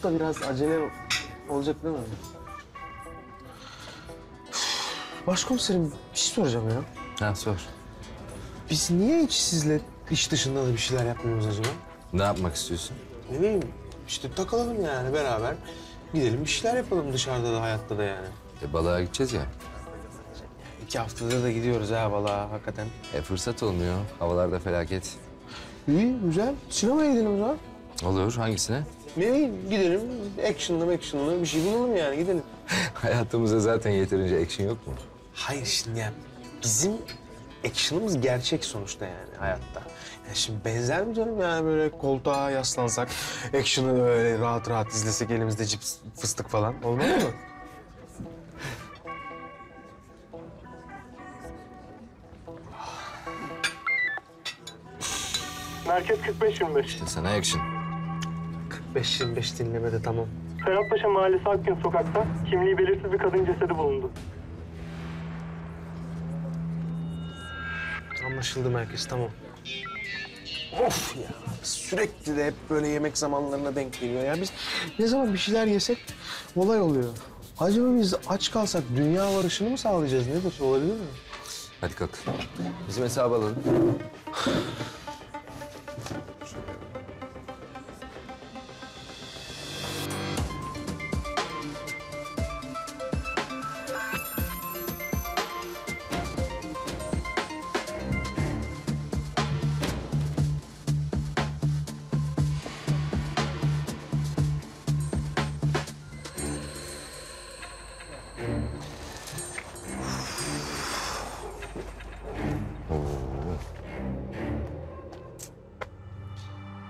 Usta biraz acele olacak değil mi? Başkomiserim bir şey soracağım ya. Ha sor. Biz niye hiç sizle iş dışında da bir şeyler yapmıyoruz acaba? Ne yapmak istiyorsun? Ne bileyim işte takılalım yani beraber. Gidelim bir şeyler yapalım dışarıda da hayatta da yani. Balığa gideceğiz ya. 2 haftada da gidiyoruz ha balığa hakikaten. Fırsat olmuyor. Havalar da felaket. İyi güzel. Sinemaya gidelim o zaman. Olur. Hangisine? Ne bileyim gidelim. Action'la bir şey bulalım yani gidelim. Hayatımızda zaten yeterince action yok mu? Hayır şimdi yani bizim action'ımız gerçek sonuçta yani hayatta. Yani şimdi benzer mi canım yani böyle koltuğa yaslansak, action'ı böyle rahat rahat izlesek elimizde cips, fıstık falan olmaz mı? Merkez 45-25. Sana action. 45-25 dinlemede tamam. Ferhatpaşa Mahallesi Akgün Sokak'ta kimliği belirsiz bir kadın cesedi bulundu. Anlaşıldı merkez, tamam. Of ya, sürekli de hep böyle yemek zamanlarına denk geliyor ya. Biz ne zaman bir şeyler yesek olay oluyor. Acaba biz aç kalsak dünya barışını mı sağlayacağız? Nedir, olabilir mi? Hadi kalk. Bizim hesabı alalım.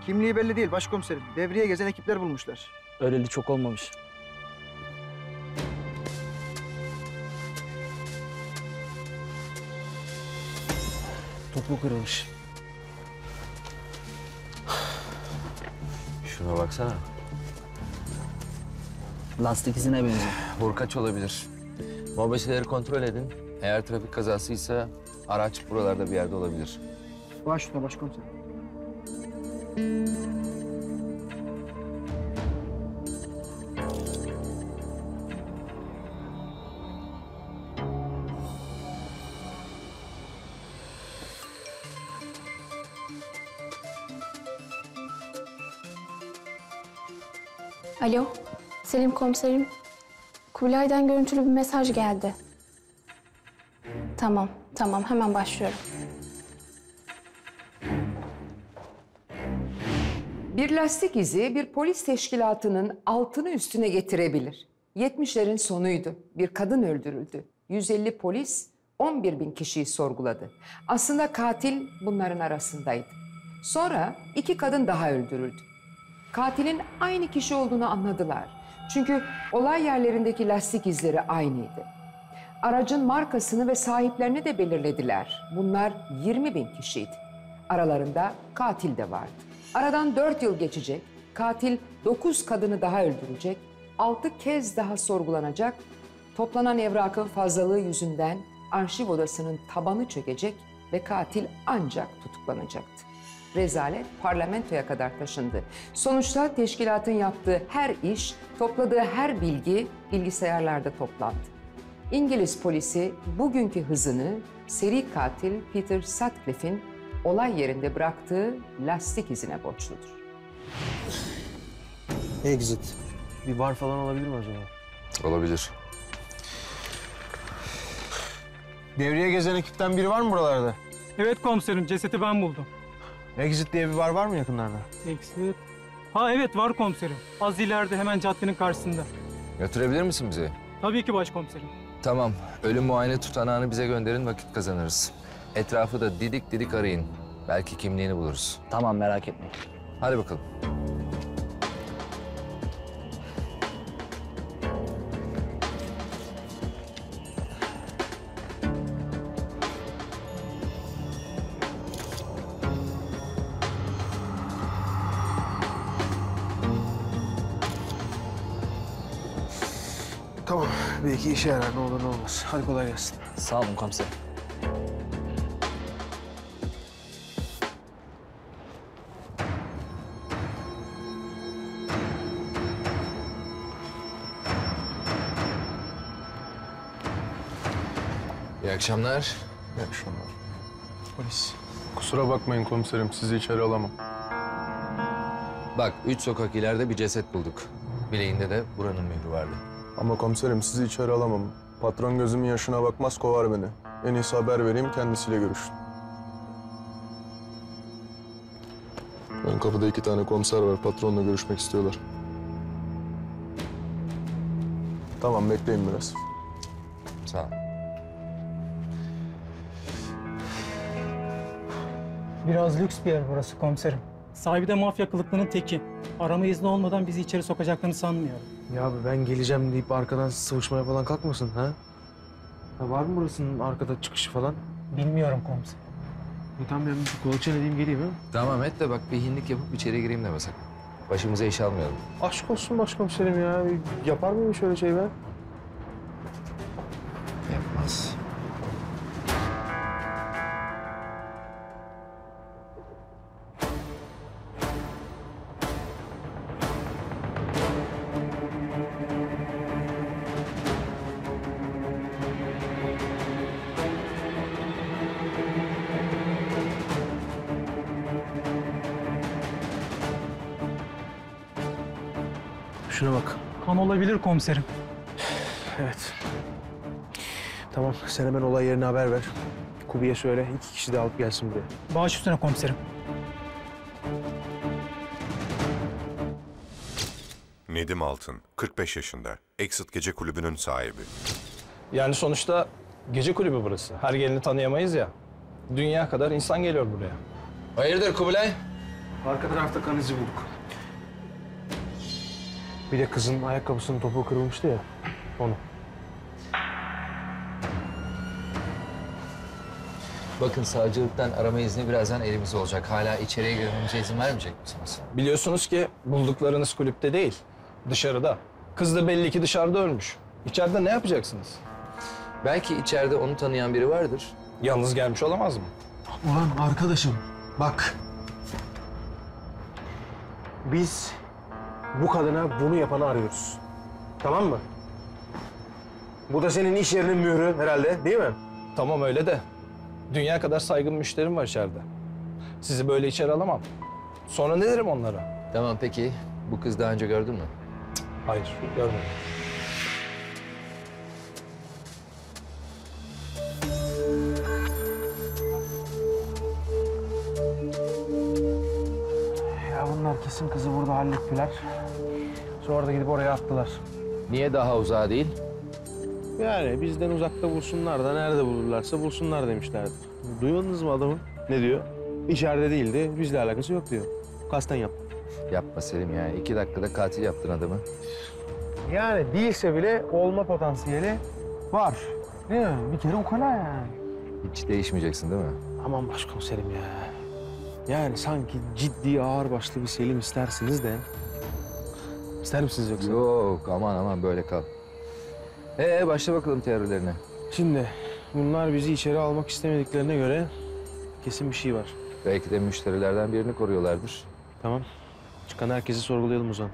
Kimliği belli değil başkomiserim. Devriye gezen ekipler bulmuşlar. Öleli çok olmamış. Topu kırılmış. Şuna baksana. Lastik izine benziyor. Burkaç olabilir. Mobeseleri kontrol edin. Eğer trafik kazasıysa araç buralarda bir yerde olabilir. Baş üstüne başkomiserim. Alo, Selim komiserim. Kubilay'dan görüntülü bir mesaj geldi. Tamam. Hemen başlıyorum. Bir lastik izi bir polis teşkilatının altını üstüne getirebilir. 70'lerin sonuydu. Bir kadın öldürüldü. 150 polis 11.000 kişiyi sorguladı. Aslında katil bunların arasındaydı. Sonra 2 kadın daha öldürüldü. Katilin aynı kişi olduğunu anladılar. Çünkü olay yerlerindeki lastik izleri aynıydı. Aracın markasını ve sahiplerini de belirlediler. Bunlar 20.000 kişiydi. Aralarında katil de vardı. Aradan 4 yıl geçecek, katil 9 kadını daha öldürecek, 6 kez daha sorgulanacak, toplanan evrakın fazlalığı yüzünden arşiv odasının tabanı çökecek ve katil ancak tutuklanacaktı. Rezalet parlamentoya kadar taşındı. Sonuçta teşkilatın yaptığı her iş, topladığı her bilgi bilgisayarlarda toplandı. İngiliz polisi bugünkü hızını seri katil Peter Sutcliffe'in olay yerinde bıraktığı lastik izine borçludur. Exit. Bir bar falan olabilir mi acaba? Olabilir. Devriye gezen ekipten biri var mı buralarda? Evet komiserim, cesedi ben buldum. Exit diye bir bar var mı yakınlarda? Exit? Ha evet, var komiserim. Az ileride, hemen caddenin karşısında. Götürebilir misin bizi? Tabii ki başkomiserim. Tamam, ölüm muayene tutanağını bize gönderin, vakit kazanırız. Etrafı da didik didik arayın. Belki kimliğini buluruz. Tamam, merak etmeyin. Hadi bakalım. Tamam, belki işe yarar, ne olur ne olmaz. Hadi kolay gelsin. Sağ olun komiserim. İyi akşamlar. İyi akşamlar. Polis. Kusura bakmayın komiserim, sizi içeri alamam. Bak, 3 sokak ileride bir ceset bulduk. Bileğinde de buranın mührü vardı. Ama komiserim, sizi içeri alamam. Patron gözümün yaşına bakmaz, kovar beni. En iyisi haber vereyim, kendisiyle görüşün. Ön kapıda 2 tane komiser var, patronla görüşmek istiyorlar. Tamam, bekleyin biraz. Sağ ol. Biraz lüks bir yer burası komiserim. Sahibi de mafya kılıklının teki. Arama izni olmadan bizi içeri sokacaklarını sanmıyorum. Ya abi ben geleceğim deyip arkadan sıvışmaya falan kalkmasın ha? Ya var mı burasının arkada çıkışı falan? Bilmiyorum komiserim. Tamam ben bir kolçan edeyim geleyim ha? Tamam et de bak bir hinlik yapıp içeri gireyim deme sakın. Başımıza iş almayalım. Aşk olsun başkomiserim ya. Yapar mıyım şöyle şey ben? Yapmaz. Şuna bak. Kan olabilir komiserim. Evet. Tamam, sen hemen olay yerine haber ver. Kubi'ye söyle, 2 kişi de alıp gelsin buraya. Baş üstüne komiserim. Nedim Altın, 45 yaşında. Exit Gece Kulübü'nün sahibi. Yani sonuçta gece kulübü burası. Her geleni tanıyamayız ya. Dünya kadar insan geliyor buraya. Hayırdır Kubilay? Arka tarafta kan izi bulduk. Bir de kızın ayakkabısının topuğu kırılmıştı ya, onu. Bakın savcılıktan arama izni birazdan elimizde olacak. Hala içeriye girmemize izin vermeyecek misiniz? Biliyorsunuz ki bulduklarınız kulüpte değil, dışarıda. Kız da belli ki dışarıda ölmüş. İçeride ne yapacaksınız? Belki içeride onu tanıyan biri vardır. Yalnız gelmiş olamaz mı? Ulan arkadaşım, bak. Biz... Bu kadına bunu yapanı arıyoruz. Tamam mı? Bu da senin iş yerinin mührü herhalde, değil mi? Tamam öyle de. Dünya kadar saygın müşterim var içeride. Sizi böyle içeri alamam. Sonra ne derim onlara? Tamam peki. Bu kız daha önce gördün mü? Hayır, görmedim. Kesin kızı burada hallettiler. Sonra da gidip oraya attılar. Niye daha uzağa değil? Yani bizden uzakta bulsunlar da nerede bulurlarsa bulsunlar demişlerdi. Duymadınız mı adamı? Ne diyor? İçeride değildi, bizle alakası yok diyor. Kasten yaptı. Yapma Selim ya, 2 dakikada katil yaptın adamı. Yani değilse bile olma potansiyeli var. Değil mi? Bir kere ukala yani. Hiç değişmeyeceksin değil mi? Aman başkomiserim ya. Yani sanki ciddi, ağırbaşlı bir Selim istersiniz de... İster misiniz yoksa? Yok, aman aman böyle kal. Başla bakalım teorilerine. Şimdi bunlar bizi içeri almak istemediklerine göre kesin bir şey var. Belki de müşterilerden birini koruyorlardır. Tamam. Çıkan herkesi sorgulayalım o zaman.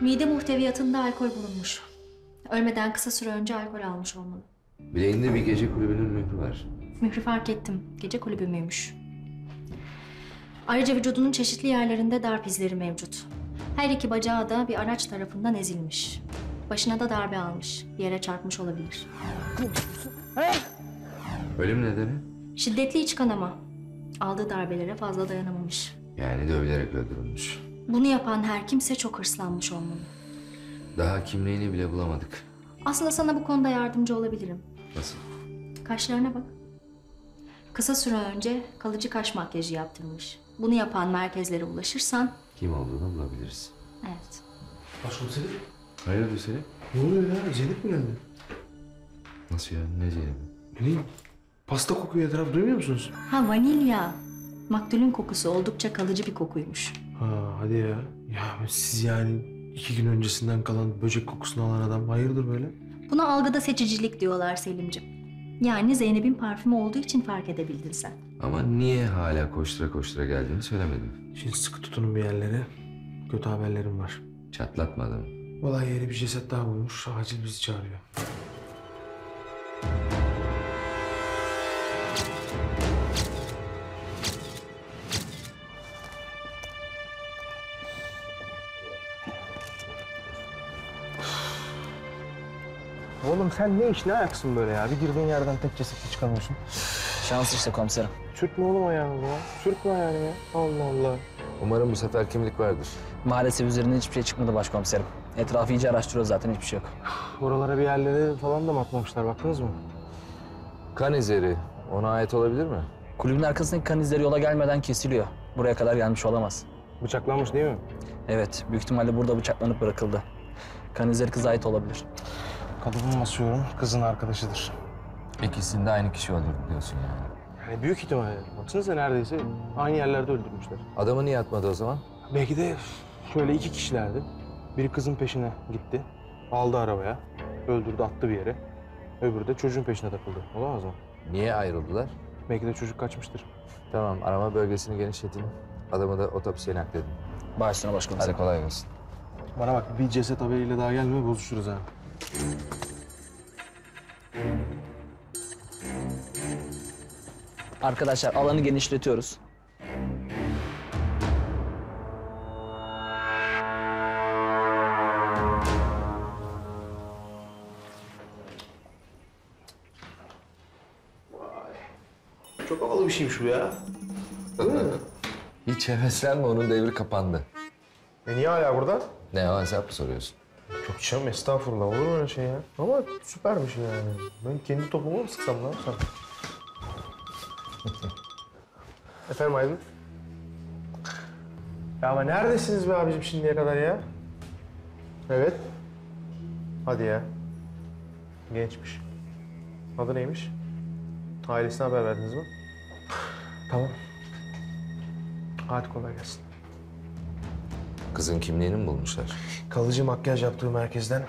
Mide muhteviyatında alkol bulunmuş. Ölmeden kısa süre önce alkol almış olmalı. Bileğinde bir gece kulübünün mührü var. Mührü fark ettim. Gece kulübü müymüş. Ayrıca vücudunun çeşitli yerlerinde darp izleri mevcut. Her 2 bacağı da bir araç tarafından ezilmiş. Başına da darbe almış. Bir yere çarpmış olabilir. Ölüm nedeni? Şiddetli iç kanama. Aldığı darbelere fazla dayanamamış. Yani dövülerek öldürülmüş. Bunu yapan her kimse çok hırslanmış olmalı. Daha kimliğini bile bulamadık. Aslında sana bu konuda yardımcı olabilirim. Nasıl? Kaşlarına bak. Kısa süre önce kalıcı kaş makyajı yaptırmış. Bunu yapan merkezlere ulaşırsan... Kim olduğunu bulabiliriz. Evet. Başkomiserim. Hayırdır Selim? Ne oluyor ya? Zeynep mi geldi? Nasıl ya? Ne Zeynep? Ne? Pasta kokuyor etraf. Duymuyor musunuz? Ha vanilya. Maktulün kokusu oldukça kalıcı bir kokuymuş. Ha hadi ya. Ya siz yani 2 gün öncesinden kalan böcek kokusunu alan adam hayırdır böyle? Buna algıda seçicilik diyorlar Selimciğim. Yani Zeynep'in parfümü olduğu için fark edebildin sen. Ama niye hala koştura koştura geldiğini söylemedin? Şimdi sıkı tutunun bir yerlere. Kötü haberlerim var. Çatlatmadım. Olay yeri bir ceset daha bulmuş. Acil bizi çağırıyor. Oğlum sen ne iş, ne ayaksın böyle ya? Bir girdiğin yerden tek cesetle çıkamıyorsun. Şans işte komiserim. Sürtme oğlum ayağını ya. Sürtme ayağını ya. Allah Allah. Umarım bu sefer kimlik vardır. Maalesef üzerinde hiçbir şey çıkmadı başkomiserim. Etrafı iyice araştırıyoruz zaten, hiçbir şey yok. Oralara bir yerlere falan da mı atmamışlar, baktınız mı? Kan izleri, ona ait olabilir mi? Kulübün arkasındaki kan izleri yola gelmeden kesiliyor. Buraya kadar gelmiş olamaz. Bıçaklanmış değil mi? Evet, büyük ihtimalle burada bıçaklanıp bırakıldı. Kan izleri kıza ait olabilir. Kalıbımı basıyorum, kızın arkadaşıdır. İkisini de aynı kişi öldürdü diyorsun yani. Yani büyük ihtimal. Baksanıza neredeyse aynı yerlerde öldürmüşler. Adamı niye atmadı o zaman? Belki de şöyle 2 kişilerdi. Biri kızın peşine gitti, aldı arabaya, öldürdü, attı bir yere. Öbürü de çocuğun peşine takıldı. Olamaz mı? Niye ayrıldılar? Belki de çocuk kaçmıştır. Tamam, arama bölgesini genişletin. Adamı da otopsiye nakledin. Başına başkomiserim. Hadi kolay gelsin. Bana bak, bir ceset haberiyle daha gelme, bozuşuruz ha. Arkadaşlar alanı genişletiyoruz. Vay. Çok havalı bir şeymiş bu ya. Hiç heveslenme, onun devri kapandı. E niye hala burada? Ne o, hesap mı soruyorsun? Çok canım, estağfurullah, olur mu öyle şey ya? Ama süpermiş yani. Ben kendi topumu mu sıksam lan sen? Efendim Aydın? Ya ama neredesiniz be abicim şimdiye kadar ya? Evet. Hadi ya. Gençmiş. Adı neymiş? Ailesine haber verdiniz mi? Tamam. Hadi kolay gelsin. Kızın kimliğini mi bulmuşlar? Kalıcı makyaj yaptığı merkezden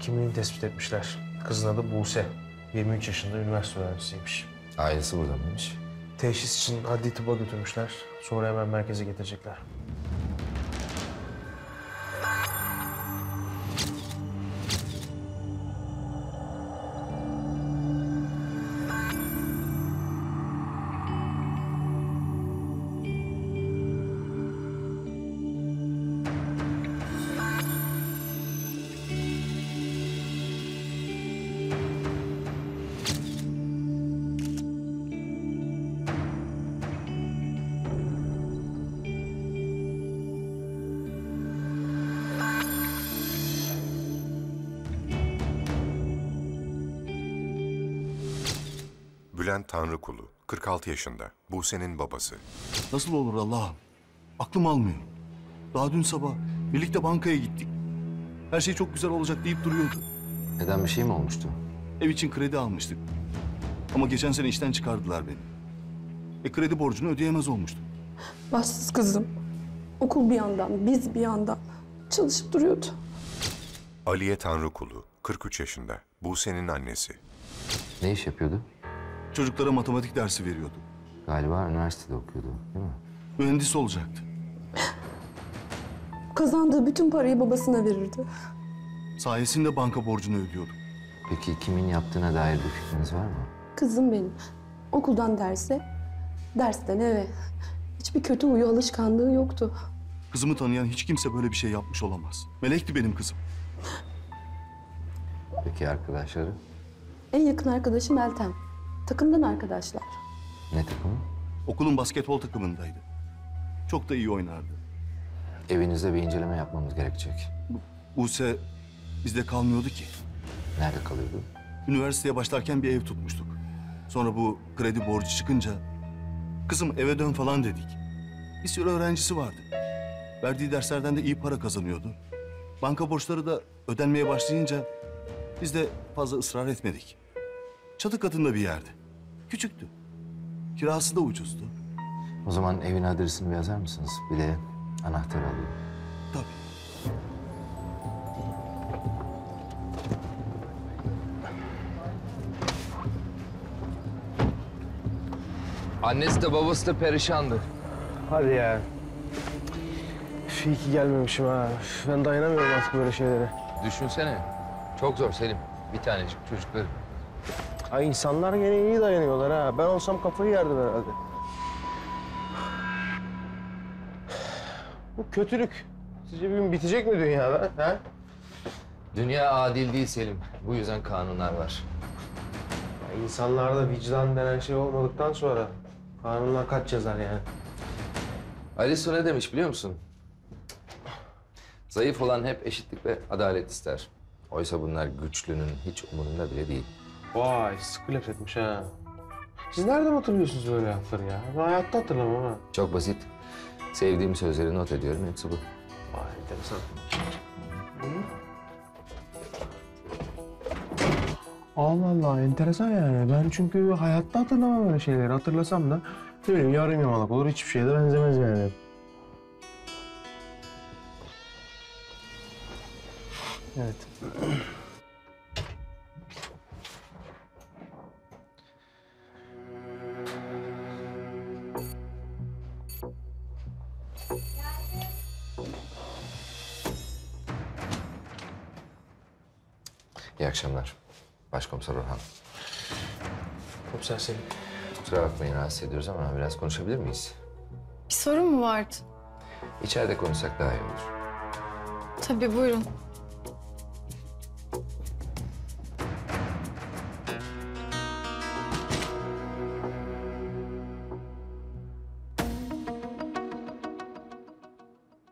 kimliğini tespit etmişler. Kızın adı Buse. 23 yaşında üniversite öğrencisiymiş. Ailesi burada mıymış? Teşhis için adli tıba götürmüşler. Sonra hemen merkeze getirecekler. Tanrıkulu, 46 yaşında, Buse'nin babası. Nasıl olur Allah'ım? Aklım almıyor. Daha dün sabah birlikte bankaya gittik. Her şey çok güzel olacak deyip duruyordu. Neden, bir şey mi olmuştu? Ev için kredi almıştık. Ama geçen sene işten çıkardılar beni. Kredi borcunu ödeyemez olmuştum. Başsız kızım. Okul bir yandan, biz bir yandan çalışıp duruyordu. Aliye Tanrıkulu, 43 yaşında, Buse'nin annesi. Ne iş yapıyordu? Çocuklara matematik dersi veriyordu. Galiba üniversitede okuyordu, değil mi? Mühendis olacaktı. Kazandığı bütün parayı babasına verirdi. Sayesinde banka borcunu ödüyordu. Peki kimin yaptığına dair bir fikriniz var mı? Kızım benim. Okuldan derse, dersten eve. Hiçbir kötü huyu alışkanlığı yoktu. Kızımı tanıyan hiç kimse böyle bir şey yapmış olamaz. Melekti benim kızım. Peki arkadaşları? En yakın arkadaşım Meltem. Takımdan arkadaşlar. Ne takımı? Okulun basketbol takımındaydı. Çok da iyi oynardı. Evinizde bir inceleme yapmamız gerekecek. Buse bizde kalmıyordu ki. Nerede kalıyordu? Üniversiteye başlarken bir ev tutmuştuk. Sonra bu kredi borcu çıkınca... ...kızım eve dön falan dedik. Bir sürü öğrencisi vardı. Verdiği derslerden de iyi para kazanıyordu. Banka borçları da ödenmeye başlayınca... ...biz de fazla ısrar etmedik. Çatı katında bir yerdi. Küçüktü. Kirası da ucuzdu. O zaman evin adresini yazar mısınız? Bir de anahtarı alayım. Tabii. Annesi de babası da perişandı. Hadi ya. İyi ki gelmemişim ha. Ben dayanamıyorum artık böyle şeylere. Düşünsene. Çok zor Selim. Bir tanecik çocukları. Ay insanlar gene iyi dayanıyorlar ha. Ben olsam kafayı yerdim herhalde. Bu kötülük. Sizce bir gün bitecek mi dünyada? Ha? Dünya adil değil Selim. Bu yüzden kanunlar var. Ya insanlarda vicdan denen şey olmadıktan sonra kanunlar kaç yazar yani? Alice ne demiş biliyor musun? Zayıf olan hep eşitlik ve adalet ister. Oysa bunlar güçlünün hiç umurunda bile değil. Vay, skulep etmiş ha. Siz nereden hatırlıyorsunuz böyle lafları ya? Ben hayatta hatırlamam ha. Çok basit. Sevdiğim sözleri not ediyorum, hepsi bu. Vay, enteresan. Allah Allah, enteresan yani. Ben çünkü hayatta hatırlamam böyle şeyleri. Hatırlasam da, ne bileyim, yarım yamalak olur, hiçbir şeye de benzemez yani. Evet. İyi akşamlar. Başkomiser Orhan. Komiser Selim. Kusura bakmayın, rahatsız ediyoruz ama biraz konuşabilir miyiz? Bir sorun mu vardı? İçeride konuşsak daha iyi olur. Tabii, buyurun.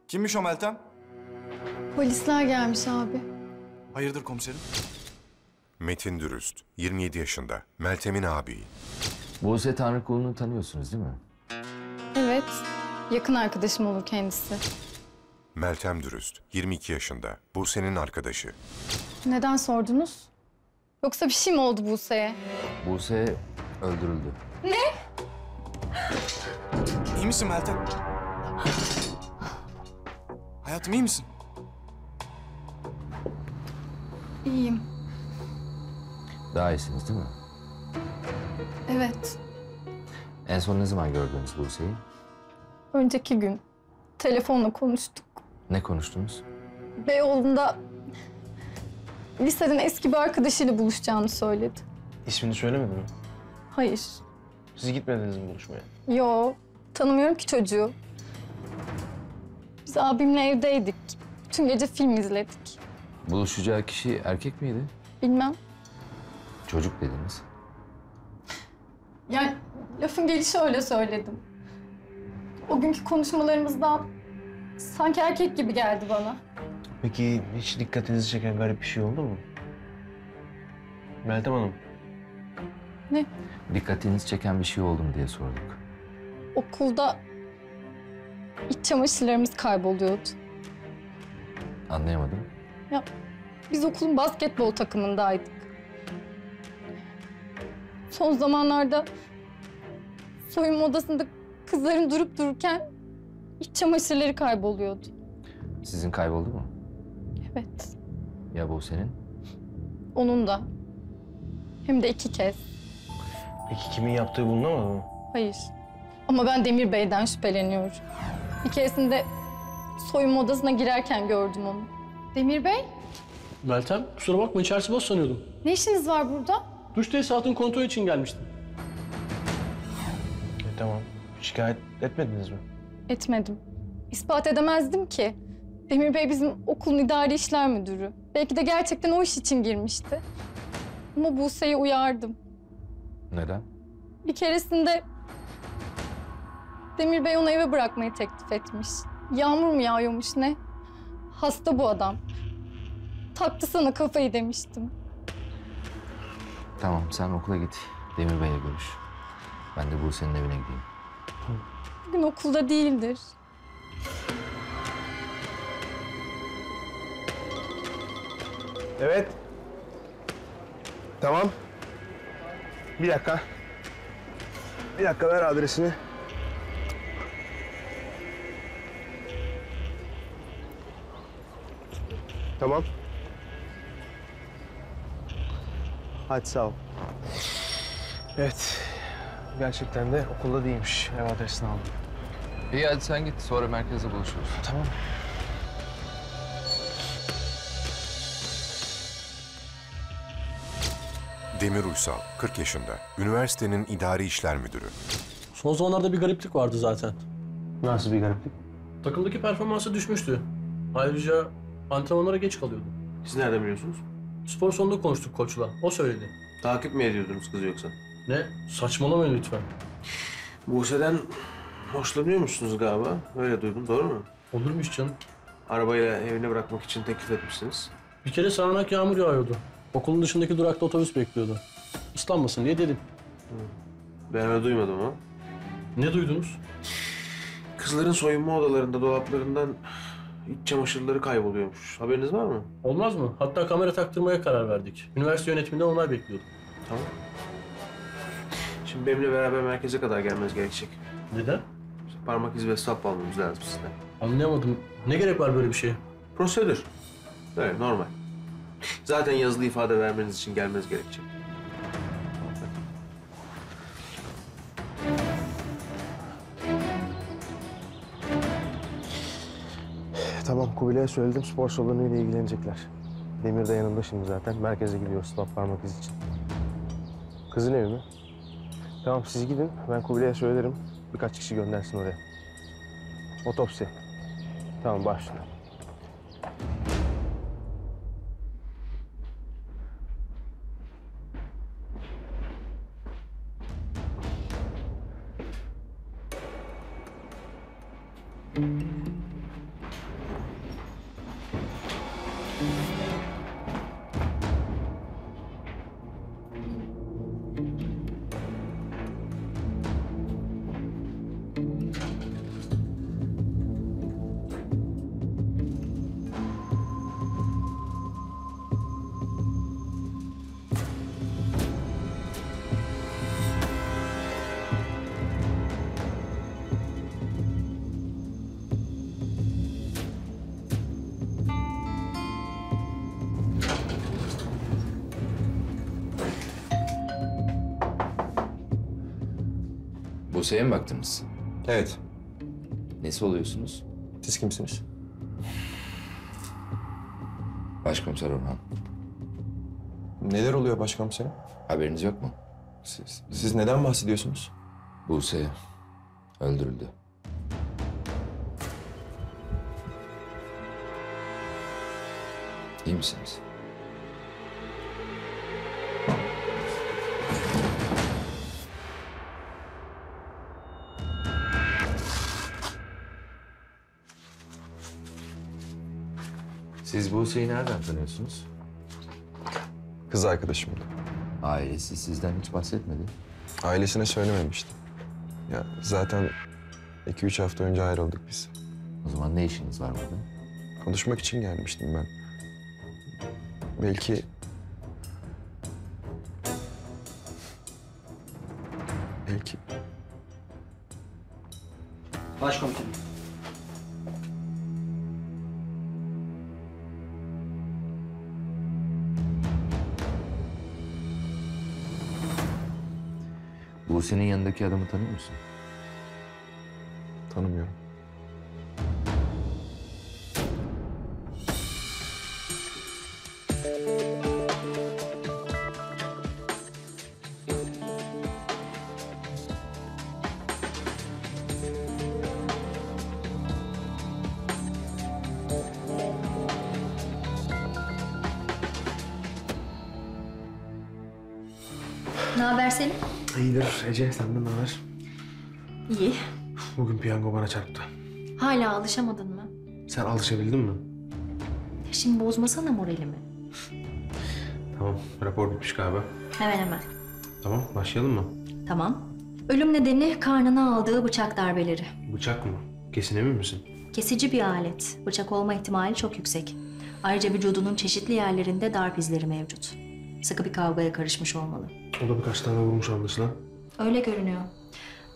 Kimmiş o Meltem? Polisler gelmiş abi. Hayırdır komiserim? Metin Dürüst, 27 yaşında. Meltem'in ağabeyi. Buse Tanrıkulu'nu tanıyorsunuz değil mi? Evet. Yakın arkadaşım olur kendisi. Meltem Dürüst, 22 yaşında. Buse'nin arkadaşı. Neden sordunuz? Yoksa bir şey mi oldu Buse'ye? Buse öldürüldü. Ne? İyi misin Meltem? Hayatım iyi misin? İyiyim. Daha iyisiniz değil mi? Evet. En son ne zaman gördünüz Buse'yi? Önceki gün. Telefonla konuştuk. Ne konuştunuz? Beyoğlu'nda liseden eski bir arkadaşıyla buluşacağını söyledi. İsmini söylemedi mi? Hayır. Siz gitmediniz mi buluşmaya? Yo, tanımıyorum ki çocuğu. Biz abimle evdeydik. Bütün gece film izledik. Buluşacağı kişi erkek miydi? Bilmem. Çocuk dediniz. Yani lafın gelişi öyle söyledim. O günkü konuşmalarımızdan sanki erkek gibi geldi bana. Peki hiç dikkatinizi çeken garip bir şey oldu mu? Meltem Hanım. Ne? Dikkatinizi çeken bir şey oldu mu diye sorduk. Okulda iç çamaşırlarımız kayboluyordu. Anlayamadım. Ya biz okulun basketbol takımındaydık. Son zamanlarda soyunma odasında kızların durup dururken iç çamaşırları kayboluyordu. Sizin kayboldu mu? Evet. Ya bu senin? Onun da. Hem de 2 kez. Peki kimin yaptığı bulunamadı mı? Hayır. Ama ben Demir Bey'den şüpheleniyorum. Bir keresinde soyunma odasına girerken gördüm onu. Demir Bey? Meltem, kusura bakma içerisi boş sanıyordum. Ne işiniz var burada? Duş tesisatın kontrol için gelmiştim. Tamam. Şikayet etmediniz mi? Etmedim. İspat edemezdim ki. Demir Bey bizim okulun idari işler müdürü. Belki de gerçekten o iş için girmişti. Ama Buse'yi uyardım. Neden? Bir keresinde Demir Bey onu eve bırakmayı teklif etmiş. Yağmur mu yağıyormuş ne? Hasta bu adam. Taktı sana kafayı demiştim. Tamam, sen okula git. Demir Bey'le görüş. Ben de Buse'nin evine gideyim. Bugün okulda değildir. Evet. Tamam. Bir dakika. Bir dakika, ver adresini. Tamam. Hadi sağ ol. Evet. Gerçekten de okulda değilmiş. Ev adresini aldım. İyi, hadi sen git. Sonra merkezde buluşuruz. Tamam. Demir Uysal, 40 yaşında. Üniversitenin idari işler müdürü. Son zamanlarda bir gariplik vardı zaten. Nasıl bir gariplik? Takımdaki performansı düşmüştü. Ayrıca antrenmanlara geç kalıyordu. Siz nereden biliyorsunuz? Spor sonunda konuştuk koçla. O söyledi. Takip mi ediyordunuz kızı yoksa? Ne? Saçmalamayın lütfen. Buse'den hoşlanıyor musunuz galiba? Öyle duydum, doğru mu? Olur mu hiç canım? Arabayla evine bırakmak için teklif etmişsiniz. Bir kere sağanak yağmur yağıyordu. Okulun dışındaki durakta otobüs bekliyordu. Islanmasın diye dedim. Ben öyle duymadım ama. Ne duydunuz? Kızların soyunma odalarında, dolaplarından iç çamaşırları kayboluyormuş. Haberiniz var mı? Olmaz mı? Hatta kamera taktırmaya karar verdik. Üniversite yönetiminden onlar bekliyordu. Tamam. Şimdi benimle beraber merkeze kadar gelmeniz gerekecek. Neden? İşte parmak izi ve sap almamız lazım sizden. Anlayamadım. Ne gerek var böyle bir şeye? Prosedür. Öyle, normal. Zaten yazılı ifade vermeniz için gelmeniz gerekecek. Tamam, Kubilay'a söyledim. Spor salonuyla ilgilenecekler. Demir de yanında şimdi zaten. Merkeze gidiyoruz slap parmak izi için. Kızın evi mi? Tamam, siz gidin. Ben Kubilay'a söylerim. Birkaç kişi göndersin oraya. Otopsi. Tamam, başlayalım. Buse'ye mi baktınız? Evet. Nesi oluyorsunuz? Siz kimsiniz? Başkomiser Orhan. Neler oluyor başkomiserim? Haberiniz yok mu? Siz neden bahsediyorsunuz? Buse öldürüldü. İyi misiniz? Siz Buse'yi nereden tanıyorsunuz? Kız arkadaşımdı. Ailesi sizden hiç bahsetmedi. Ailesine söylememiştim. Ya zaten 2-3 hafta önce ayrıldık biz. O zaman ne işiniz var burada? Konuşmak için gelmiştim ben. Belki... Başkomiserim. Buse'nin yanındaki adamı tanıyor musun? Tanımıyorum. Ne haber senin? İyidir Ece, senden ne haber? İyi. Bugün piyango bana çarptı. Hala alışamadın mı? Sen alışabildin mi? Şimdi bozmasana moralimi. Tamam, rapor bitmiş galiba. Hemen hemen. Tamam, başlayalım mı? Tamam. Ölüm nedeni karnına aldığı bıçak darbeleri. Bıçak mı? Kesin emin misin? Kesici bir alet. Bıçak olma ihtimali çok yüksek. Ayrıca vücudunun çeşitli yerlerinde darp izleri mevcut. Sıkı bir kavgaya karışmış olmalı. O da birkaç tane vurmuş anlaşılan. Öyle görünüyor.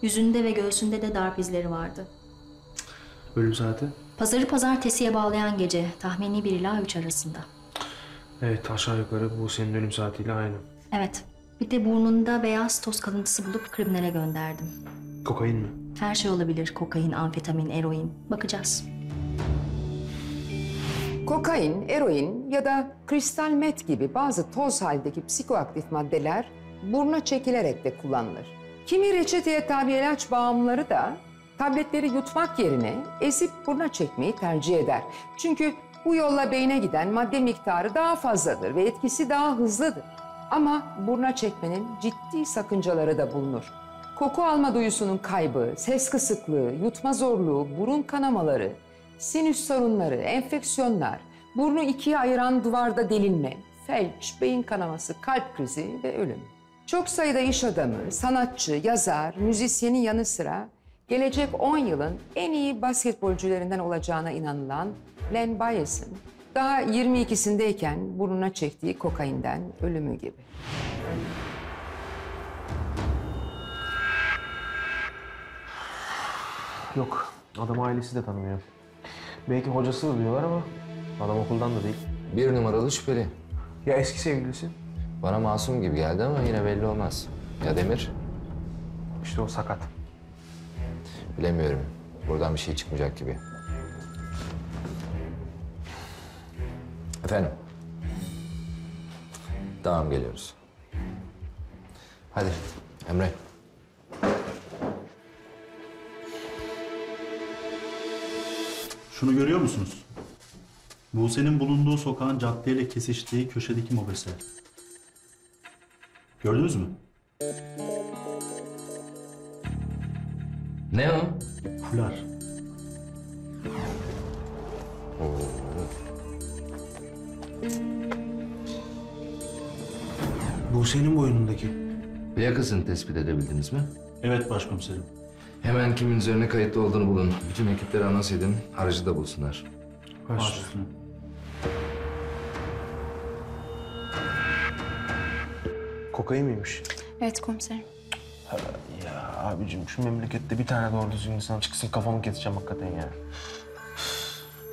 Yüzünde ve göğsünde de darp izleri vardı. Ölüm saati? Pazarı pazartesiye bağlayan gece. Tahmini 1 ila 3 arasında. Evet, aşağı yukarı bu senin ölüm saatiyle aynı. Evet. Bir de burnunda beyaz toz kalıntısı bulup kriminale gönderdim. Kokain mi? Her şey olabilir. Kokain, amfetamin, eroin. Bakacağız. Kokain, eroin ya da kristal met gibi bazı toz haldeki psikoaktif maddeler buruna çekilerek de kullanılır. Kimi reçeteye tabi ilaç bağımlıları da tabletleri yutmak yerine ezip buruna çekmeyi tercih eder. Çünkü bu yolla beyne giden madde miktarı daha fazladır ve etkisi daha hızlıdır. Ama buruna çekmenin ciddi sakıncaları da bulunur. Koku alma duyusunun kaybı, ses kısıklığı, yutma zorluğu, burun kanamaları, sinüs sorunları, enfeksiyonlar, burnu 2'ye ayıran duvarda delinme, felç, beyin kanaması, kalp krizi ve ölüm. Çok sayıda iş adamı, sanatçı, yazar, müzisyenin yanı sıra gelecek 10 yılın en iyi basketbolcülerinden olacağına inanılan Len Bias'ın daha 22'sindeyken burnuna çektiği kokainden ölümü gibi. Yok, adam ailesi de tanımıyor. Belki hocası da diyorlar ama adam okuldan da değil. 1 numaralı şüpheli. Ya eski sevgilisi? Bana masum gibi geldi ama yine belli olmaz. Ya Demir? İşte o sakat. Bilemiyorum. Buradan bir şey çıkmayacak gibi. Efendim? Tamam, geliyoruz. Hadi Emre. Şunu görüyor musunuz? Buse'nin bulunduğu sokağın caddeyle kesiştiği köşedeki mobese. Gördünüz mü? Ne o? Fular. Oo. Buse'nin boynundaki. Plakasını tespit edebildiniz mi? Evet başkomiserim. Hemen kimin üzerine kayıtlı olduğunu bulun. Bütün ekipleri anons edin, harcı da bulsunlar. Başüstüne. Kokain miymiş? Evet komiserim. Ha, ya abicim şu memlekette bir tane doğru düzgün insan çıksın kafamı keseceğim hakikaten ya.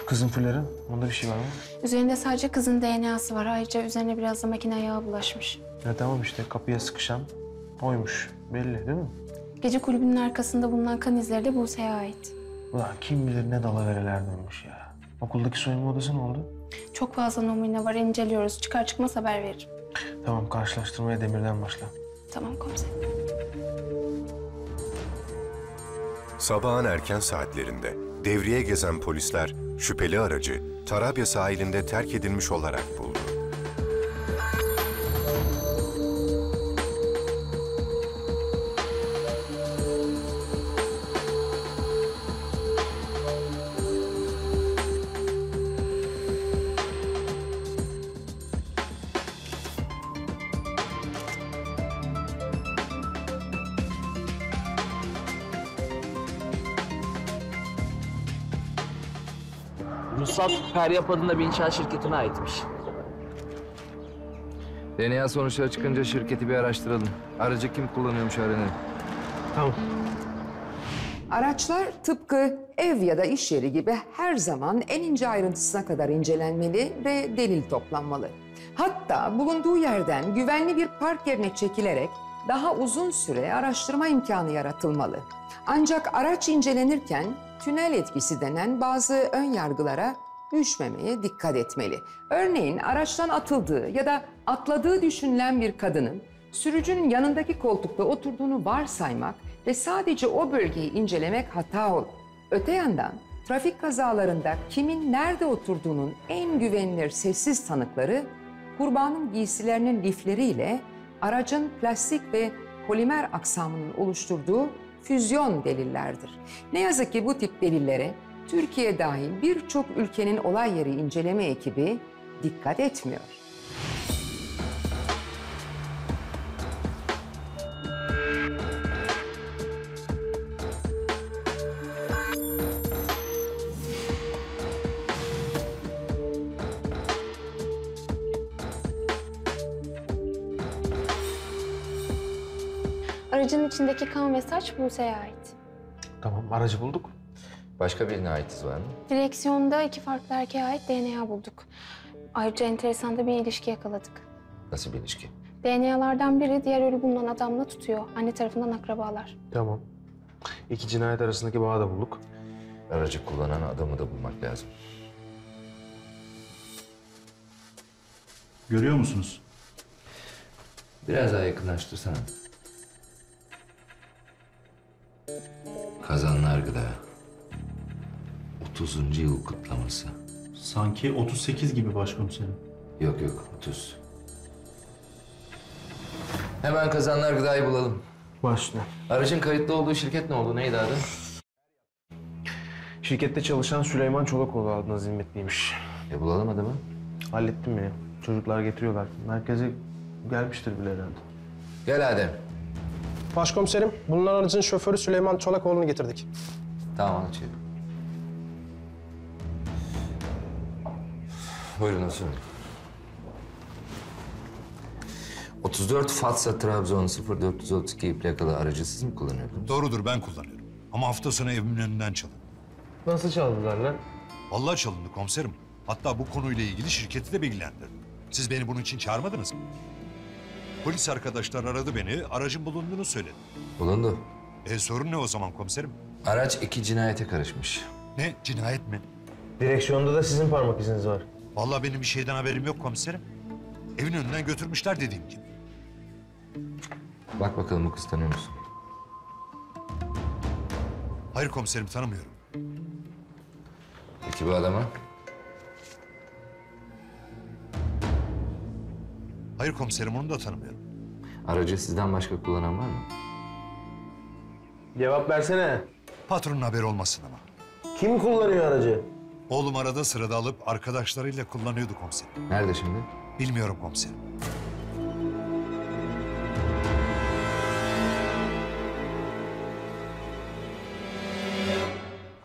Kızın fuları, onda bir şey var mı? Üzerinde sadece kızın DNA'sı var. Ayrıca üzerine biraz da makine yağı bulaşmış. Ya tamam işte kapıya sıkışan oymuş. Belli değil mi? Gece kulübünün arkasında bulunan kan izleri de Buse'ye ait. Ulan kim bilir ne dalavereler dönmüş ya. Okuldaki soyunma odası ne oldu? Çok fazla numune var, inceliyoruz. Çıkar çıkmaz haber veririm. Tamam, karşılaştırmaya Demir'den başla. Tamam komiserim. Sabahın erken saatlerinde devriye gezen polisler şüpheli aracı Tarabya sahilinde terk edilmiş olarak buldu. Ruhsat Feryap adında bir inşaat şirketine aitmiş. DNA sonuçları çıkınca şirketi bir araştıralım. Aracı kim kullanıyormuş öğrenelim. Tamam. Araçlar tıpkı ev ya da iş yeri gibi her zaman en ince ayrıntısına kadar incelenmeli ve delil toplanmalı. Hatta bulunduğu yerden güvenli bir park yerine çekilerek daha uzun süre araştırma imkanı yaratılmalı. Ancak araç incelenirken tünel etkisi denen bazı ön yargılara düşmemeye dikkat etmeli. Örneğin araçtan atıldığı ya da atladığı düşünülen bir kadının sürücünün yanındaki koltukta oturduğunu varsaymak ve sadece o bölgeyi incelemek hata olur. Öte yandan trafik kazalarında kimin nerede oturduğunun en güvenilir sessiz tanıkları kurbanın giysilerinin lifleriyle aracın plastik ve polimer aksamının oluşturduğu füzyon delillerdir. Ne yazık ki bu tip delillere Türkiye dahil birçok ülkenin olay yeri inceleme ekibi dikkat etmiyor. Aracın içindeki kan ve saç Buse'ye ait. Tamam, aracı bulduk. Başka birine ait iz var mı? Direksiyonda iki farklı erkeğe ait DNA bulduk. Ayrıca enteresan da bir ilişki yakaladık. Nasıl bir ilişki? DNA'lardan biri diğer ölü bulunan adamla tutuyor. Anne tarafından akrabalar. Tamam. İki cinayet arasındaki bağı da bulduk. Aracı kullanan adamı da bulmak lazım. Görüyor musunuz? Biraz daha yakınlaştırsana. Kazanlı Argı'da 30. yıl kutlaması. Sanki 38 gibi başkomiserim. Yok yok, 30. Hemen Kazanlı Argı'dayı bulalım. Başla. Aracın kayıtlı olduğu şirket ne oldu? Neydi adı? Şirkette çalışan Süleyman Çolakoğlu adına zimmetliymiş. Bulalım adamı. Hallettim beni. Çocuklar getiriyorlar. Merkeze gelmiştir bile herhalde. Gel Adem. Başkomiserim, bulunan aracın şoförü Süleyman Çolakoğlu'nu getirdik. Tamam, açıyorum. Buyurun, oturun. 34 Fatsa Trabzon 0432 plakalı aracı siz mi kullanıyordunuz? Doğrudur, ben kullanıyorum. Ama hafta sonu evimin önünden çalındı. Nasıl çaldılar lan? Vallahi çalındı komiserim. Hatta bu konuyla ilgili şirketi de bilgilendirdim. Siz beni bunun için çağırmadınız mı? Polis arkadaşlar aradı beni, aracın bulunduğunu söyledi. Bulundu. Sorun ne o zaman komiserim? Araç iki cinayete karışmış. Ne? Cinayet mi? Direksiyonda da sizin parmak iziniz var. Vallahi benim bir şeyden haberim yok komiserim. Evin önünden götürmüşler dediğim gibi. Bak bakalım bu kızı tanıyor musun? Hayır komiserim, tanımıyorum. Peki bu adama? Hayır komiserim, onu da tanımıyorum. Aracı sizden başka kullanan var mı? Cevap versene. Patronun haberi olmasın ama. Kim kullanıyor aracı? Oğlum arada sırada alıp arkadaşlarıyla kullanıyordu komiserim. Nerede şimdi? Bilmiyorum komiserim.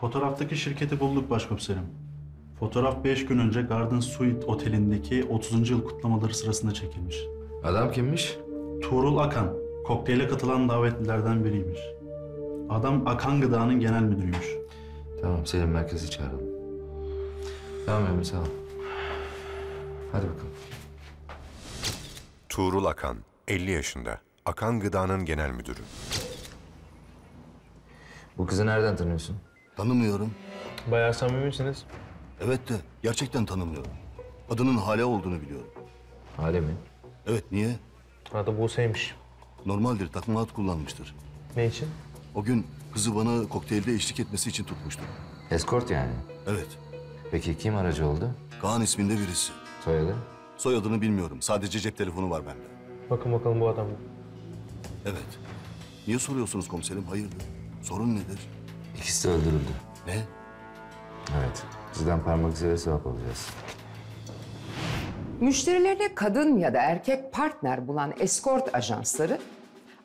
Fotoğraftaki şirketi bulduk başkomiserim. Fotoğraf 5 gün önce Garden Suite Oteli'ndeki 30. yıl kutlamaları sırasında çekilmiş. Adam kimmiş? Tuğrul Akan. Kokteyle katılan davetlilerden biriymiş. Adam Akan Gıda'nın genel müdürüymüş. Tamam Selim, merkezi çağıralım. Tamam Emre, sağ ol. Hadi bakalım. Tuğrul Akan, 50 yaşında. Akan Gıda'nın genel müdürü. Bu kızı nereden tanıyorsun? Tanımıyorum. Bayağı samimisiniz. Evet de gerçekten tanımıyorum. Adının Hale olduğunu biliyorum. Hale mi? Evet, niye? Adı Buse'ymiş. Normaldir, takma ad kullanmıştır. Ne için? O gün kızı bana kokteylde eşlik etmesi için tutmuştu. Eskort yani? Evet. Peki kim aracı oldu? Kaan isminde birisi. Soyadı? Soyadını bilmiyorum. Sadece cep telefonu var bende. Bakın bakalım bu adam mı? Evet. Niye soruyorsunuz komiserim? Hayırdır? Sorun nedir? İkisi de öldürüldü. Ne? Evet. Sizden parmak izleri sevap alacağız. Müşterilerine kadın ya da erkek partner bulan eskort ajansları,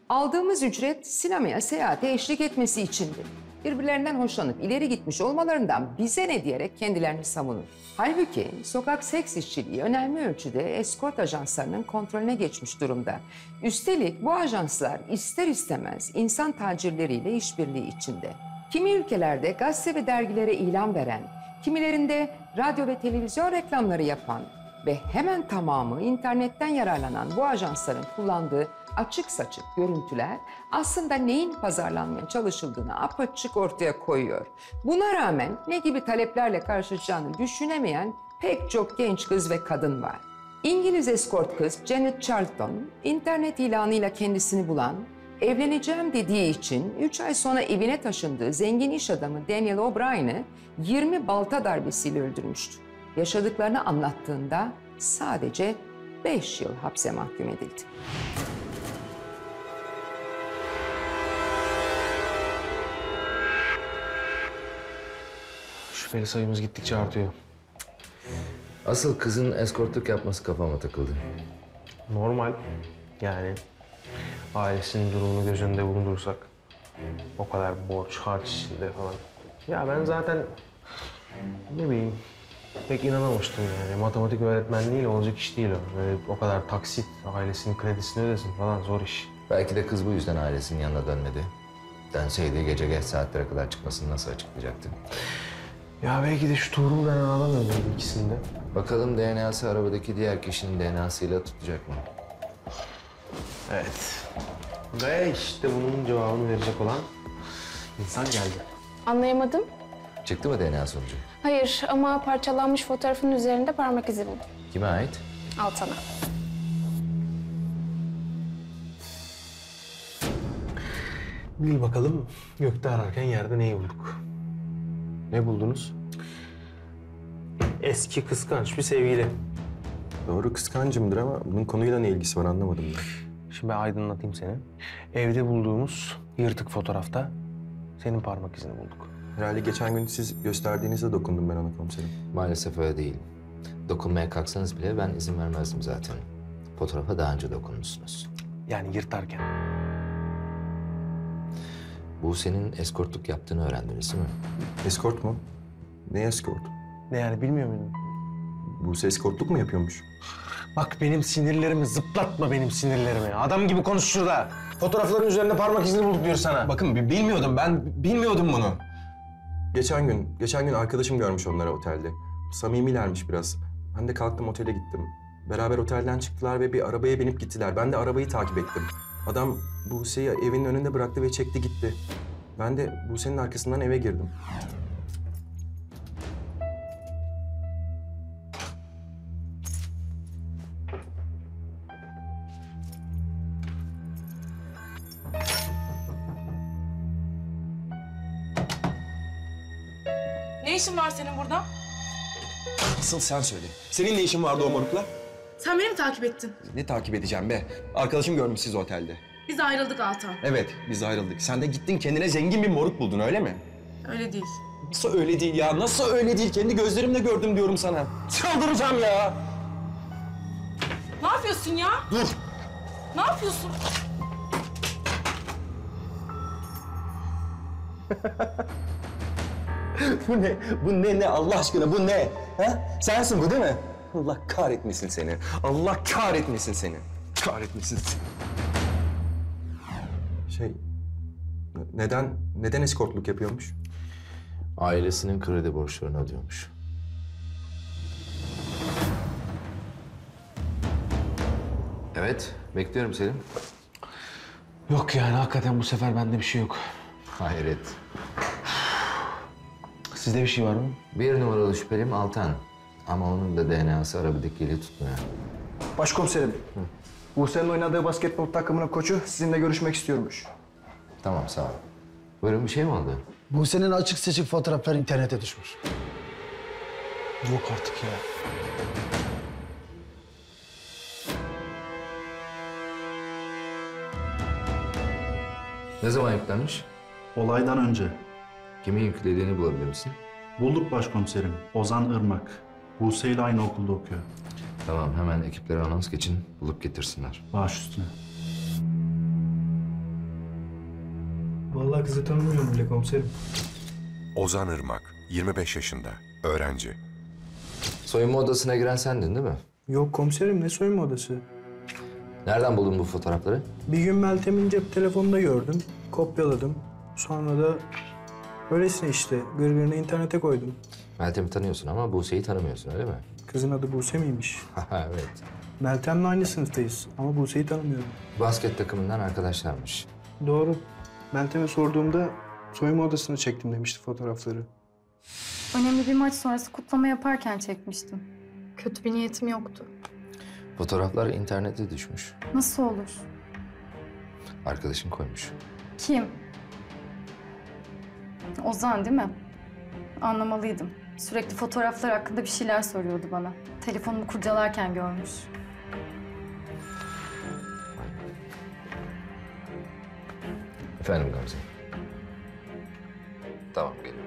aldığımız ücret sinemaya, seyahate eşlik etmesi içindir. Birbirlerinden hoşlanıp ileri gitmiş olmalarından bize ne diyerek kendilerini savunur. Halbuki sokak seks işçiliği önemli ölçüde eskort ajanslarının kontrolüne geçmiş durumda. Üstelik bu ajanslar ister istemez insan tacirleriyle işbirliği içinde. Kimi ülkelerde gazete ve dergilere ilan veren, kimilerinde radyo ve televizyon reklamları yapan ve hemen tamamı internetten yararlanan bu ajansların kullandığı açık saçık görüntüler aslında neyin pazarlanmaya çalışıldığını apaçık ortaya koyuyor. Buna rağmen ne gibi taleplerle karşılaşacağını düşünemeyen pek çok genç kız ve kadın var. İngiliz eskort kız Janet Charlton, internet ilanıyla kendisini bulan, evleneceğim dediği için 3 ay sonra evine taşındığı zengin iş adamı Daniel O'Brien'i 20 balta darbesiyle öldürmüştü. Yaşadıklarını anlattığında sadece 5 yıl hapse mahkum edildi. Şüpheli sayımız gittikçe artıyor. Asıl kızın eskortluk yapması kafama takıldı. Normal. Yani ailesinin durumunu göz önünde bulundursak. O kadar borç, harç içinde falan. Ya ben zaten ne bileyim pek inanamamıştım yani. Matematik öğretmenliğiyle olacak iş değil o. Böyle o kadar taksit, ailesinin kredisini ödesin falan zor iş. Belki de kız bu yüzden ailesinin yanına dönmedi. Dönseydi gece geç saatlere kadar çıkmasını nasıl açıklayacaktı? Ya belki de şu Tuğrul ben alamıyordum ikisinde. Bakalım DNA'sı arabadaki diğer kişinin DNA'sıyla tutacak mı? Evet. Ve işte bunun cevabını verecek olan insan geldi. Anlayamadım. Çıktı mı DNA sonucu? Hayır ama parçalanmış fotoğrafın üzerinde parmak izi buldum. Kime ait? Altan'a. Bil bakalım gökte ararken yerde neyi bulduk? Ne buldunuz? Eski kıskanç bir sevgili. Doğru kıskancımdır ama bunun konuyla ne ilgisi var anlamadım ben. Şimdi ben aydınlatayım seni. Evde bulduğumuz yırtık fotoğrafta senin parmak izini bulduk. Herhalde geçen gün siz gösterdiğinizde dokundum ben ona komiserim. Maalesef öyle değil. Dokunmaya kalksanız bile ben izin vermezdim zaten. Fotoğrafa daha önce dokunmuşsunuz. Yani yırtarken. Bu senin eskortluk yaptığını öğrendiniz değil mi? Eskort mu? Ne eskort? Ne yani bilmiyor muydun? Buse eskortluk mu yapıyormuş? Bak benim sinirlerimi zıplatma benim sinirlerimi. Adam gibi konuş şurada. Fotoğrafların üzerinde parmak izini bulduk diyor sana. Bakın bilmiyordum ben bilmiyordum bunu. Geçen gün arkadaşım görmüş onları otelde. Samimilermiş biraz. Ben de kalktım otele gittim. Beraber otelden çıktılar ve bir arabaya binip gittiler. Ben de arabayı takip ettim. Adam Buse'yi evinin önünde bıraktı ve çekti gitti. Ben de Buse'nin arkasından eve girdim. Ne işin var senin burada? Asıl sen söyle. Senin ne işin vardı o morukla? Sen beni mi takip ettin? Ne takip edeceğim be? Arkadaşım görmüş sizi otelde. Biz ayrıldık Altan. Evet, biz ayrıldık. Sen de gittin kendine zengin bir moruk buldun öyle mi? Öyle değil. Nasıl öyle değil ya? Nasıl öyle değil? Kendi gözlerimle gördüm diyorum sana. Çıldıracağım ya! Ne yapıyorsun ya? Dur! Ne yapıyorsun? Bu ne? Bu ne? Allah aşkına bu ne? Ha? Sensin bu değil mi? Allah kahretmesin seni. Allah kahretmesin seni. Kahretmesin seni. Neden eskortluk yapıyormuş? Ailesinin kredi borçlarını ödüyormuş. Evet, bekliyorum Selim. Yok yani hakikaten bu sefer bende bir şey yok. Hayret. Sizde bir şey var mı? Bir numaralı şüphelim Altan. Ama onun da DNA'sı arabadakiyle tutmuyor. Başkomiserim, Buse'nin oynadığı basketbol takımının koçu sizinle görüşmek istiyormuş. Tamam, sağ ol. Buyurun, bir şey mi oldu? Buse'nin açık seçik fotoğrafları internete düşmüş. Yok artık ya. Ne zaman yüklenmiş? Olaydan önce. Kimin yüklediğini bulabilir misin? Bulduk başkomiserim. Ozan Irmak. Buse ile aynı okulda okuyor. Tamam, hemen ekiplere anons geçin, bulup getirsinler. Baş üstüne. Vallahi kızı tanımıyorum bile komiserim. Ozan Irmak, 25 yaşında, öğrenci. Soyunma odasına giren sendin değil mi? Yok komiserim, ne soyunma odası? Nereden buldun bu fotoğrafları? Bir gün Meltem'in cep telefonunda gördüm, kopyaladım. Sonra da öylesine işte, birbirine internete koydum. Meltem'i tanıyorsun ama Buse'yi tanımıyorsun, öyle mi? Kızın adı Buse miymiş? Evet. Meltem'le aynı sınıftayız ama Buse'yi tanımıyorum. Basket takımından arkadaşlarmış. Doğru. Meltem'e sorduğumda soyunma odasına çektim demişti fotoğrafları. Önemli bir maç sonrası kutlama yaparken çekmiştim. Kötü bir niyetim yoktu. Fotoğraflar internete düşmüş. Nasıl olur? Arkadaşın koymuş. Kim? Ozan değil mi? Anlamalıydım. Sürekli fotoğraflar hakkında bir şeyler soruyordu bana. Telefonumu kurcalarken görmüş. Efendim Gamze. Tamam, geliyorum.